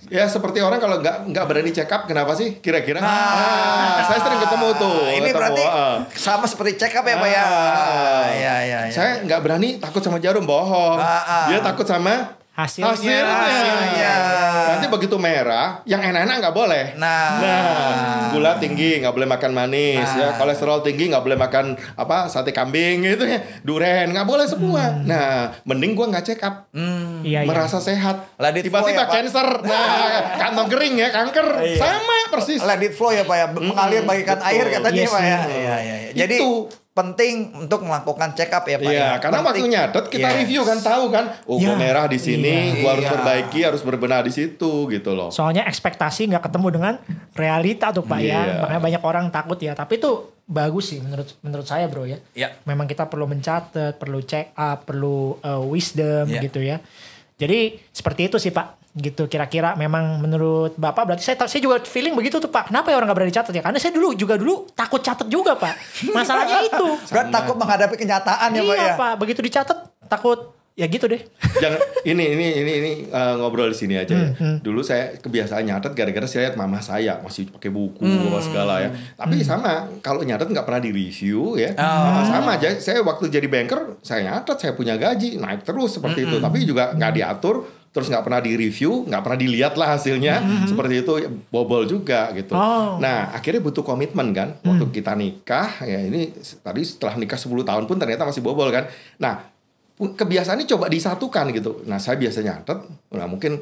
Ya seperti orang kalau nggak nggak berani check up, kenapa sih kira-kira? Nah, ah, saya sering ketemu tuh. Ini ketemu, berarti uh, sama seperti check up ya, Pak ya. Ah, ya, ya, ya. Saya nggak berani, takut sama jarum, bohong. Ah, ah. Dia takut sama hasilnya. Hasilnya. hasilnya. Nanti begitu merah, yang enak-enak nggak boleh. Nah. nah, gula tinggi nggak boleh makan manis, nah. ya kolesterol tinggi nggak boleh makan apa sate kambing gitu ya, duren nggak boleh semua. Hmm. Nah, mending gua nggak check up, hmm. iya, merasa iya. sehat. Tiba-tiba ya, cancer, nah, kantong kering ya, kanker, iya. sama persis. Let it flow ya Pak ya, mengalir hmm, bagikan betul. air katanya yes, Pak ya. Iya, iya, iya. Jadi itu penting untuk melakukan check up ya Pak. Iya, ya. Karena waktu nyadet kita yes. review kan, tahu kan, oh ya. gua merah di sini, iya. gua harus perbaiki, harus berbenah di situ gitu loh. Soalnya ekspektasi nggak ketemu dengan realita tuh Pak iya. ya. Makanya banyak orang takut ya. Tapi itu bagus sih menurut menurut saya Bro ya. ya. Memang kita perlu mencatat, perlu check up, perlu uh, wisdom ya. gitu ya. Jadi seperti itu sih Pak. Gitu kira-kira memang menurut Bapak berarti saya saya juga feeling begitu tuh Pak. Kenapa ya orang gak berani catat ya? Karena saya dulu juga dulu takut catat juga Pak. Masalahnya itu. Berarti takut menghadapi kenyataan ya Pak ya. Iya Pak, begitu dicatat takut ya gitu deh. Jangan ini ini ini ini uh, ngobrol di sini aja. Hmm, ya. hmm. Dulu saya kebiasaan nyatet gara-gara saya lihat mama saya masih pakai buku hmm. segala ya. Tapi hmm. sama, kalau nyatet nggak pernah di review ya. Oh. Sama aja. Saya waktu jadi banker, saya nyatet, saya punya gaji naik terus seperti hmm. itu. Tapi juga nggak diatur. Terus nggak pernah di review, nggak pernah dilihat lah hasilnya, mm-hmm. seperti itu bobol juga gitu. Oh. Nah akhirnya butuh komitmen kan, waktu mm. kita nikah ya ini tadi setelah nikah sepuluh tahun pun ternyata masih bobol kan. Nah kebiasaannya coba disatukan gitu. Nah saya biasanya nyatet, nah mungkin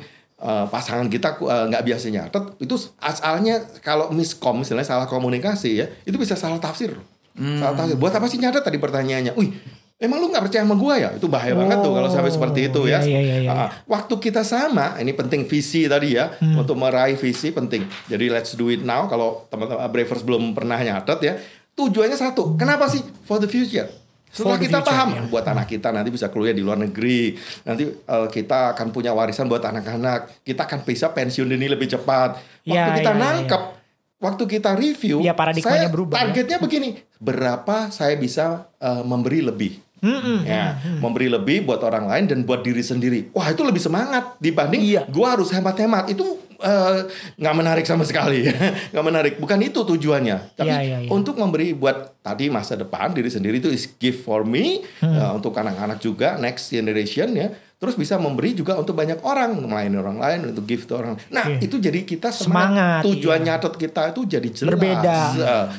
uh, pasangan kita nggak uh, biasanya nyatet, itu asalnya kalau miskom, misalnya salah komunikasi ya, itu bisa salah tafsir. Mm. Salah tafsir. Buat apa sih nyatet tadi pertanyaannya? Wih. Emang lu gak percaya sama gue ya? Itu bahaya oh, banget tuh kalau sampai seperti itu ya. Iya, iya, iya. Uh, waktu kita sama, ini penting visi tadi ya. Hmm. Untuk meraih visi penting. Jadi let's do it now. Kalau teman-teman Bravers belum pernah nyatet ya. Tujuannya satu. Kenapa sih? For the future. Setelah kita future, paham. Ya. Buat anak kita nanti bisa kuliah di luar negeri. Nanti uh, kita akan punya warisan buat anak-anak. Kita akan bisa pensiun dini lebih cepat. Waktu ya, kita ya, nangkep. Ya. Waktu kita review, ya, saya berubah, targetnya ya. begini, berapa saya bisa uh, memberi lebih, mm-mm, ya, mm-mm. memberi lebih buat orang lain dan buat diri sendiri. Wah itu lebih semangat dibanding iya. gue harus hemat-hemat. Itu nggak uh, menarik sama sekali, nggak menarik. Bukan itu tujuannya, tapi ya, ya, ya. untuk memberi buat tadi masa depan diri sendiri itu is gift for me, hmm. uh, untuk anak-anak juga next generation ya. Terus bisa memberi juga untuk banyak orang, melayani orang lain, untuk gift orang. Nah yeah. itu jadi kita semangat, semangat tujuan iya. nyatet kita itu jadi jelas. Berbeda,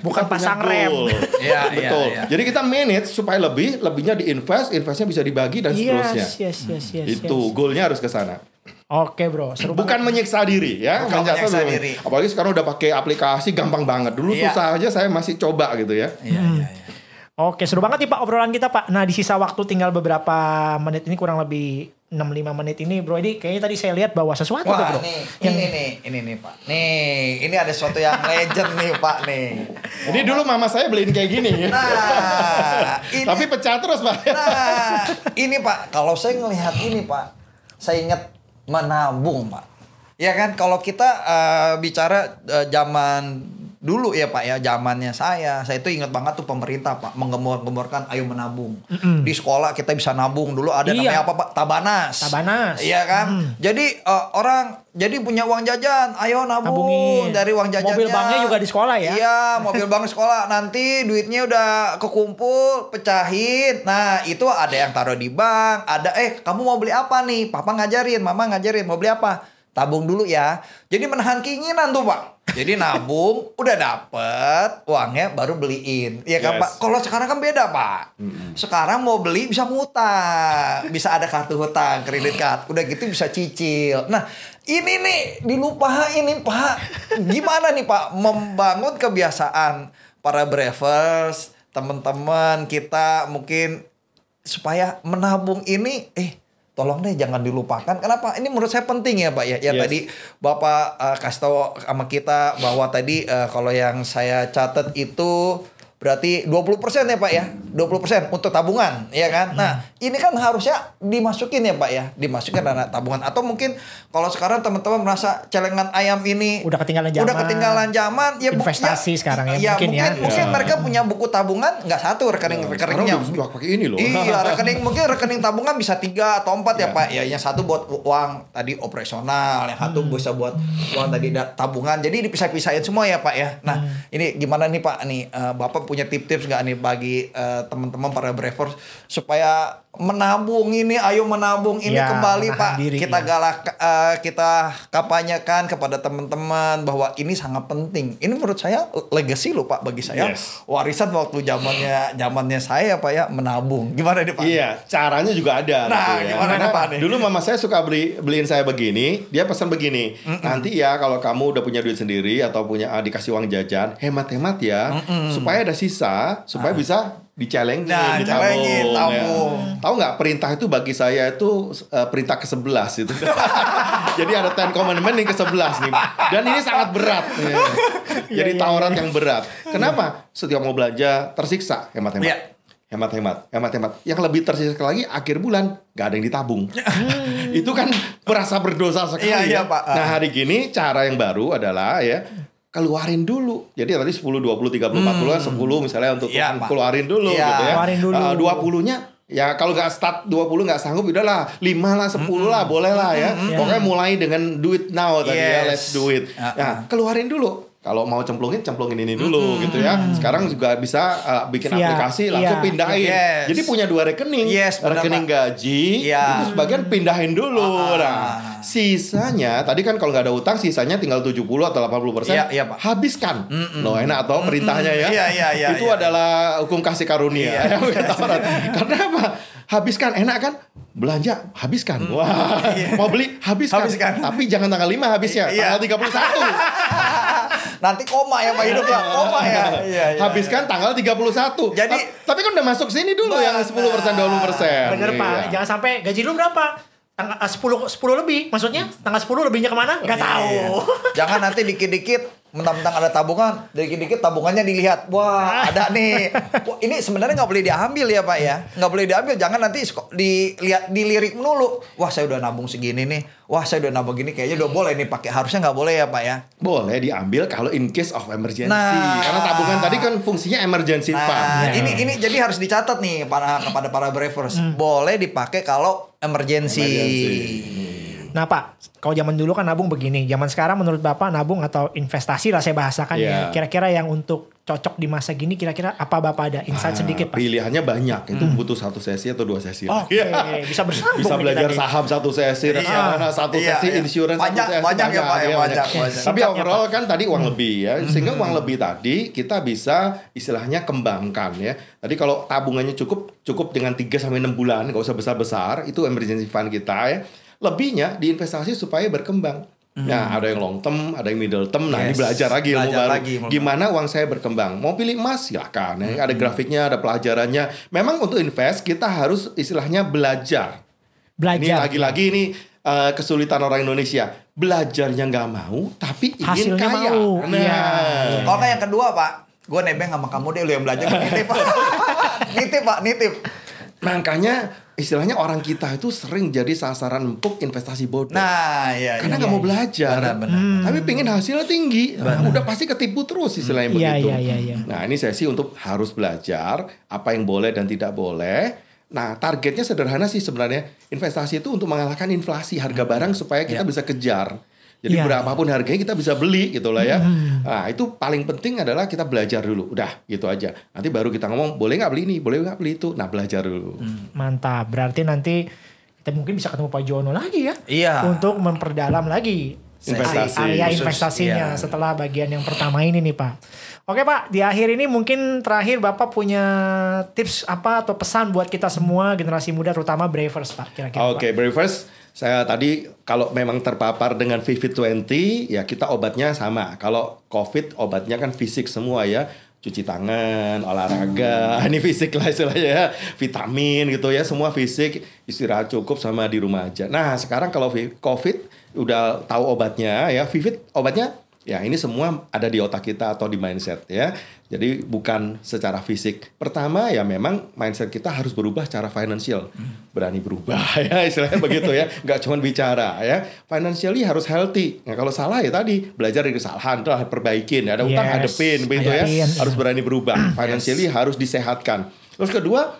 bukan kita pasang rem. ya, Betul, ya, ya. Jadi kita manage supaya lebih, lebihnya diinvest, investnya bisa dibagi dan yes, seterusnya yes, yes, yes, Itu yes. goalnya harus ke sana. Oke bro, seru bukan banget. menyiksa diri ya, bukan menyiksa diri. Apalagi sekarang udah pakai aplikasi gampang banget. Dulu yeah. susah aja, saya masih coba gitu ya. Iya, hmm. iya, iya. Oke, seru banget nih Pak obrolan kita Pak. Nah di sisa waktu tinggal beberapa menit ini, kurang lebih enam puluh lima menit ini Bro. Ini kayaknya tadi saya lihat bahwa sesuatu Wah, tuh Bro. Nih, yang... Ini nih, ini nih Pak. Nih, ini ada sesuatu yang legend nih Pak nih. Ini dulu mama saya beliin kayak gini. Nah, ini, tapi pecah terus Pak. Nah, ini Pak, kalau saya ngelihat ini Pak, saya ingat menabung Pak. Ya kan, kalau kita uh, bicara uh, zaman dulu ya Pak ya, zamannya saya, saya itu ingat banget tuh pemerintah Pak menggembor-gemborkan ayo menabung. Mm-hmm. Di sekolah kita bisa nabung dulu, ada iya. namanya apa Pak? Tabanas. Tabanas. Iya kan? Mm. Jadi uh, orang jadi punya uang jajan, ayo nabung. Nabungin. Dari uang jajannya. Mobil banknya juga di sekolah ya? Iya, mobil bank sekolah. Nanti duitnya udah kekumpul, pecahin. Nah itu ada yang taruh di bank, ada eh kamu mau beli apa nih? Papa ngajarin, mama ngajarin mau beli apa? Tabung dulu ya. Jadi menahan keinginan tuh Pak. Jadi nabung, udah dapet uangnya baru beliin. Iya kan yes. Pak? Kalau sekarang kan beda Pak. Mm-hmm. Sekarang mau beli bisa ngutang. Bisa ada kartu hutang, kredit card. Udah gitu bisa cicil. Nah ini nih dilupain nih Pak. Gimana nih Pak membangun kebiasaan para Bravers, teman-teman kita mungkin supaya menabung ini eh. tolong deh jangan dilupakan. Kenapa? Ini menurut saya penting ya Pak ya. Ya yes. tadi Bapak uh, kasih tahu sama kita bahwa tadi uh, kalau yang saya catat itu Berarti dua puluh persen ya Pak ya, dua puluh persen untuk tabungan ya kan. Nah ini kan harusnya dimasukin ya Pak ya, dimasukin dana tabungan. Atau mungkin kalau sekarang teman-teman merasa celengan ayam ini udah ketinggalan zaman, udah ketinggalan zaman ya, investasi ya, sekarang ya, ya mungkin, mungkin ya. Mungkin ya. Mereka punya buku tabungan nggak satu rekening-rekeningnya. Nah, pakai ini loh. Iya rekening, mungkin rekening tabungan bisa tiga atau empat ya, ya Pak ya. Yang satu buat uang tadi operasional, yang satu hmm. bisa buat uang tadi tabungan. Jadi dipisah-pisahin semua ya Pak ya. Nah hmm. ini gimana nih Pak nih, uh, Bapak punya tips-tips nggak nih bagi uh, teman-teman para Bravers supaya menabung ini, ayo menabung ini ya, kembali Pak diri, kita ya. galak uh, kita kampanyekan kepada teman-teman bahwa ini sangat penting. Ini menurut saya legacy loh Pak, bagi saya yes. warisan waktu zamannya zamannya saya Pak ya, menabung. Gimana nih Pak? Iya, caranya juga ada. Nah, ya. gimana nih Pak? Nih? Dulu mama saya suka beli beliin saya begini, dia pesan begini. Mm-mm. Nanti ya kalau kamu udah punya duit sendiri atau punya ah, dikasih uang jajan, hemat-hemat ya. Mm-mm. Supaya ada sisa, supaya ah. bisa dicelengin, nah, ditabung. Tabung. Ya. Tahu nggak perintah itu bagi saya itu uh, perintah ke sebelas itu. Jadi ada ten commandment yang ke sebelas nih. Dan ini sangat berat. Ya. Jadi Taurat yang berat. Kenapa? Setiap mau belanja tersiksa, hemat-hemat. Ya. Hemat-hemat, hemat-hemat. Yang lebih tersiksa lagi akhir bulan gak ada yang ditabung. Itu kan berasa berdosa sekali. Ya, ya. Ya, Pak. Nah, hari gini cara yang baru adalah ya keluarin dulu. Jadi tadi sepuluh, dua puluh, tiga puluh, empat puluh, sepuluh misalnya untuk ya, keluarin dulu ya, gitu ya. Uh, dua puluh-nya ya kalau nggak start dua puluh nggak sanggup udahlah lima lah sepuluh mm-hmm. lah boleh lah ya. Mm-hmm. Pokoknya mulai dengan do it now tadi yes. ya, let's do it. Uh-huh. Nah, keluarin dulu. Kalau mau cemplungin, cemplungin ini dulu hmm. gitu ya. Sekarang juga bisa uh, bikin yeah. aplikasi langsung yeah. pindahin. Yes. Jadi punya dua rekening. Yes, rekening benar, gaji, yeah. itu sebagian pindahin dulu. Uh-huh. Nah, sisanya, tadi kan kalau nggak ada utang, sisanya tinggal tujuh puluh atau delapan puluh persen. Yeah, yeah, Pak. Habiskan. Mm-mm. Loh enak atau perintahnya ya. Yeah, yeah, yeah, itu yeah. adalah hukum kasih karunia. Yeah. Karena apa? Habiskan, enak kan? Belanja, habiskan. Mm. Wah, yeah. Mau beli, habiskan. habiskan. Tapi jangan tanggal lima habisnya, yeah. tanggal tiga puluh satu. Nanti koma ya Pak hidupnya, koma ya. Iya, iya, habiskan iya. tanggal tiga puluh satu. Jadi, tapi kan udah masuk sini dulu bah, yang sepuluh persen, dua puluh persen. Bener Pak, iya. Jangan sampai gaji lu berapa? Tanggal sepuluh lebih, maksudnya tanggal sepuluh lebihnya kemana? Gak tahu. Jangan nanti dikit-dikit mentang-mentang ada tabungan, dikit-dikit tabungannya dilihat, wah ada nih. Wah, ini sebenarnya nggak boleh diambil ya Pak ya, nggak boleh diambil. Jangan nanti dilihat dilirik melulu. Wah saya udah nabung segini nih, wah saya udah nabung gini kayaknya udah boleh nih pakai. Harusnya nggak boleh ya Pak ya. Boleh diambil kalau in case of emergency. Nah, karena tabungan tadi kan fungsinya emergency nah, fund. Yeah. Ini ini jadi harus dicatat nih para kepada para Bravers. Hmm. Boleh dipakai kalau emergency. emergency. Nah Pak, kalau zaman dulu kan nabung begini, zaman sekarang menurut Bapak nabung atau investasi lah saya bahasakan yeah. ya. Kira-kira yang untuk cocok di masa gini kira-kira apa Bapak ada insight ah, sedikit Pak? Pilihannya banyak, itu hmm. butuh satu sesi atau dua sesi. Oke, okay. yeah. bisa bersambung. Bisa belajar kita, saham satu sesi, yeah. reksadana satu yeah. sesi, yeah. insurance banyak, satu sesi. Banyak, banyak ya Pak, ya, banyak. banyak. banyak. Tapi overall kan tadi uang hmm. lebih ya, sehingga uang lebih tadi kita bisa istilahnya kembangkan ya. Tadi kalau tabungannya cukup, cukup dengan tiga sampai enam bulan, gak usah besar-besar, itu emergency fund kita ya. Lebihnya diinvestasi supaya berkembang. Hmm. Nah, ada yang long term, ada yang middle term. Nah, yes. ini belajar lagi ilmu baru. Lagi, gimana uang saya berkembang? Mau pilih emas silakan. Hmm. Ada grafiknya, ada pelajarannya. Memang untuk invest kita harus istilahnya belajar. Belajar. Ini lagi-lagi ini uh, kesulitan orang Indonesia. Belajarnya nggak mau, tapi ingin hasilnya kaya. Mau. Nah, ya. Kalau yang kedua Pak, gue nebeng sama kamu deh, lu yang belajar. Nitip Pak, nitip Pak, nitip. Makanya istilahnya orang kita itu sering jadi sasaran empuk investasi bodoh. Nah, iya, karena nggak iya, iya. mau belajar, benar, benar, hmm. tapi pengen hasilnya tinggi. Nah, udah pasti ketipu terus istilahnya hmm. begitu. Iya, iya, iya. Nah, ini sesi untuk harus belajar apa yang boleh dan tidak boleh. Nah, targetnya sederhana sih sebenarnya. Investasi itu untuk mengalahkan inflasi harga barang supaya kita yeah. bisa kejar. Jadi yeah. berapapun harganya kita bisa beli gitu lah ya. Mm. Nah itu paling penting adalah kita belajar dulu. Udah gitu aja. Nanti baru kita ngomong boleh gak beli ini, boleh gak beli itu. Nah belajar dulu. Mm. Mantap. Berarti nanti kita mungkin bisa ketemu Pak Juhono lagi ya. Iya. Yeah. Untuk memperdalam lagi investasi, area investasinya khusus, yeah. setelah bagian yang pertama ini nih Pak. Oke Pak, di akhir ini mungkin terakhir Bapak punya tips apa atau pesan buat kita semua generasi muda terutama Bravers Pak kira-kira. Oke okay, Bravers, saya tadi kalau memang terpapar dengan covid dua puluh ya kita obatnya sama. Kalau COVID obatnya kan fisik semua ya. Cuci tangan, olahraga, ini fisik lah istilahnya ya, vitamin gitu ya, semua fisik, istirahat cukup sama di rumah aja. Nah sekarang kalau COVID udah tahu obatnya ya, Vivit obatnya Ya, ini semua ada di otak kita atau di mindset ya. Jadi bukan secara fisik. Pertama ya memang mindset kita harus berubah secara financial. Berani berubah ya, istilahnya begitu ya. Nggak cuma bicara ya. Financially harus healthy. Nah, kalau salah ya tadi belajar dari kesalahan, telah perbaikin. Ada utang, yes, hadepin begitu ya. Harus berani berubah. Financially yes. harus disehatkan. Terus kedua,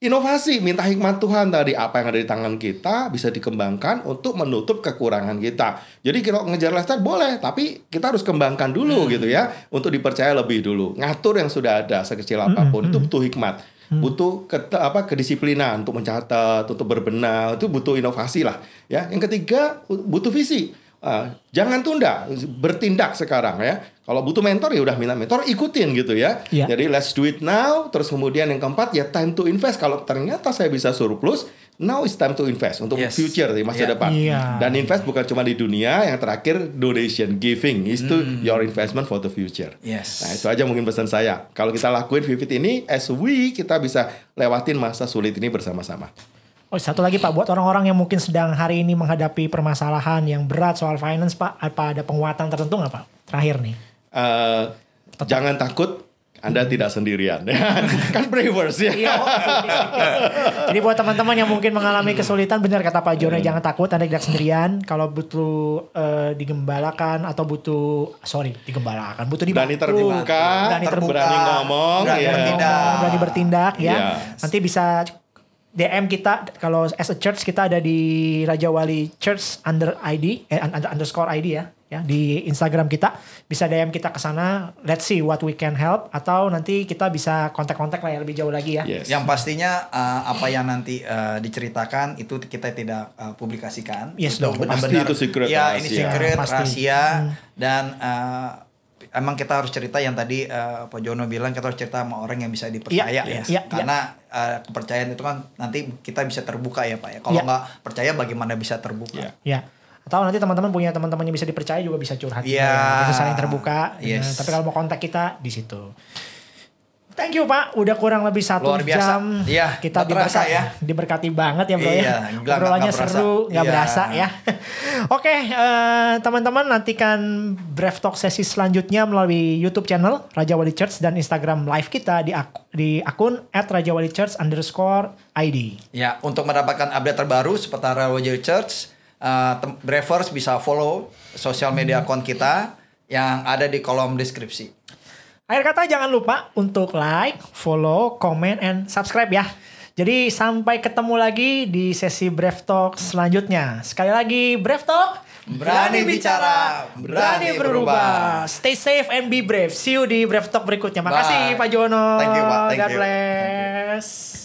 inovasi, minta hikmat Tuhan tadi. Apa yang ada di tangan kita bisa dikembangkan untuk menutup kekurangan kita. Jadi kalau ngejar lifestyle boleh, tapi kita harus kembangkan dulu hmm. gitu ya, untuk dipercaya lebih dulu. Ngatur yang sudah ada sekecil apapun hmm. itu butuh hikmat, hmm. butuh ke, apa kedisiplinan untuk mencatat, untuk berbenah, itu butuh inovasi lah ya. Yang ketiga butuh visi. Uh, jangan tunda, bertindak sekarang ya. Kalau butuh mentor ya udah minta mentor, ikutin gitu ya. Yeah. Jadi let's do it now. Terus kemudian yang keempat ya time to invest. Kalau ternyata saya bisa surplus, now is time to invest untuk yes. future di masa yeah. depan. Yeah. Dan invest bukan cuma di dunia. Yang terakhir donation giving is to mm. your investment for the future. Yes. Nah itu aja mungkin pesan saya. Kalau kita lakuin Vivit ini, as we kita bisa lewatin masa sulit ini bersama-sama. Oh, satu lagi Pak, buat orang-orang yang mungkin sedang hari ini menghadapi permasalahan yang berat soal finance Pak, apa ada penguatan tertentu nggak Pak? Terakhir nih. Uh, jangan takut, Anda tidak sendirian. Kan bravers ya. Iya, okay. Jadi buat teman-teman yang mungkin mengalami kesulitan, benar kata Pak Jono, hmm. jangan takut, Anda tidak sendirian. Kalau butuh uh, digembalakan atau butuh, sorry, digembalakan, butuh dibantu. Berani terbuka, berani terbuka, berani ngomong, berani ya. bertindak, berani bertindak ya. Yes. Nanti bisa D M kita, kalau as a church kita ada di Rajawali Church under I D, eh, underscore I D ya, ya di Instagram kita. Bisa D M kita ke sana. Let's see what we can help, atau nanti kita bisa kontak-kontak lah ya, lebih jauh lagi ya. Yes. Yang pastinya uh, apa yang nanti uh, diceritakan itu kita tidak uh, publikasikan. Yes, dong. Pasti itu secret. Ya, rahasia. Ini secret ya, rahasia hmm. dan. Uh, Emang kita harus cerita yang tadi uh, Pak Jono bilang, kita harus cerita sama orang yang bisa dipercaya ya, ya. ya karena ya. Uh, kepercayaan itu kan nanti kita bisa terbuka ya Pak ya. Kalau ya. nggak percaya bagaimana bisa terbuka? Ya. ya. Atau nanti teman-teman punya teman-teman yang bisa dipercaya juga bisa curhat. Iya. Ya. Itu saling terbuka. Yes. Ya. Tapi kalau mau kontak kita di situ. Thank you Pak, udah kurang lebih satu jam ya, kita diberkati, ya. diberkati banget ya bro iya, ya. Obrolannya seru, nggak iya. berasa ya. Oke, okay, uh, teman-teman nantikan BRAVETALK sesi selanjutnya melalui YouTube channel Rajawali Church dan Instagram live kita di, ak di akun at rajawali church underscore I D. Ya, untuk mendapatkan update terbaru seputar Rajawali Church, uh, Bravers bisa follow sosial media akun kita yang ada di kolom deskripsi. Akhir kata jangan lupa untuk like, follow, comment, and subscribe ya. Jadi sampai ketemu lagi di sesi BRAVETALK selanjutnya. Sekali lagi BRAVETALK, berani bicara, berani berubah. Stay safe and be brave. See you di BRAVETALK berikutnya. Makasih Bye. Pak Jono. Thank you, Pak. Thank God bless. You.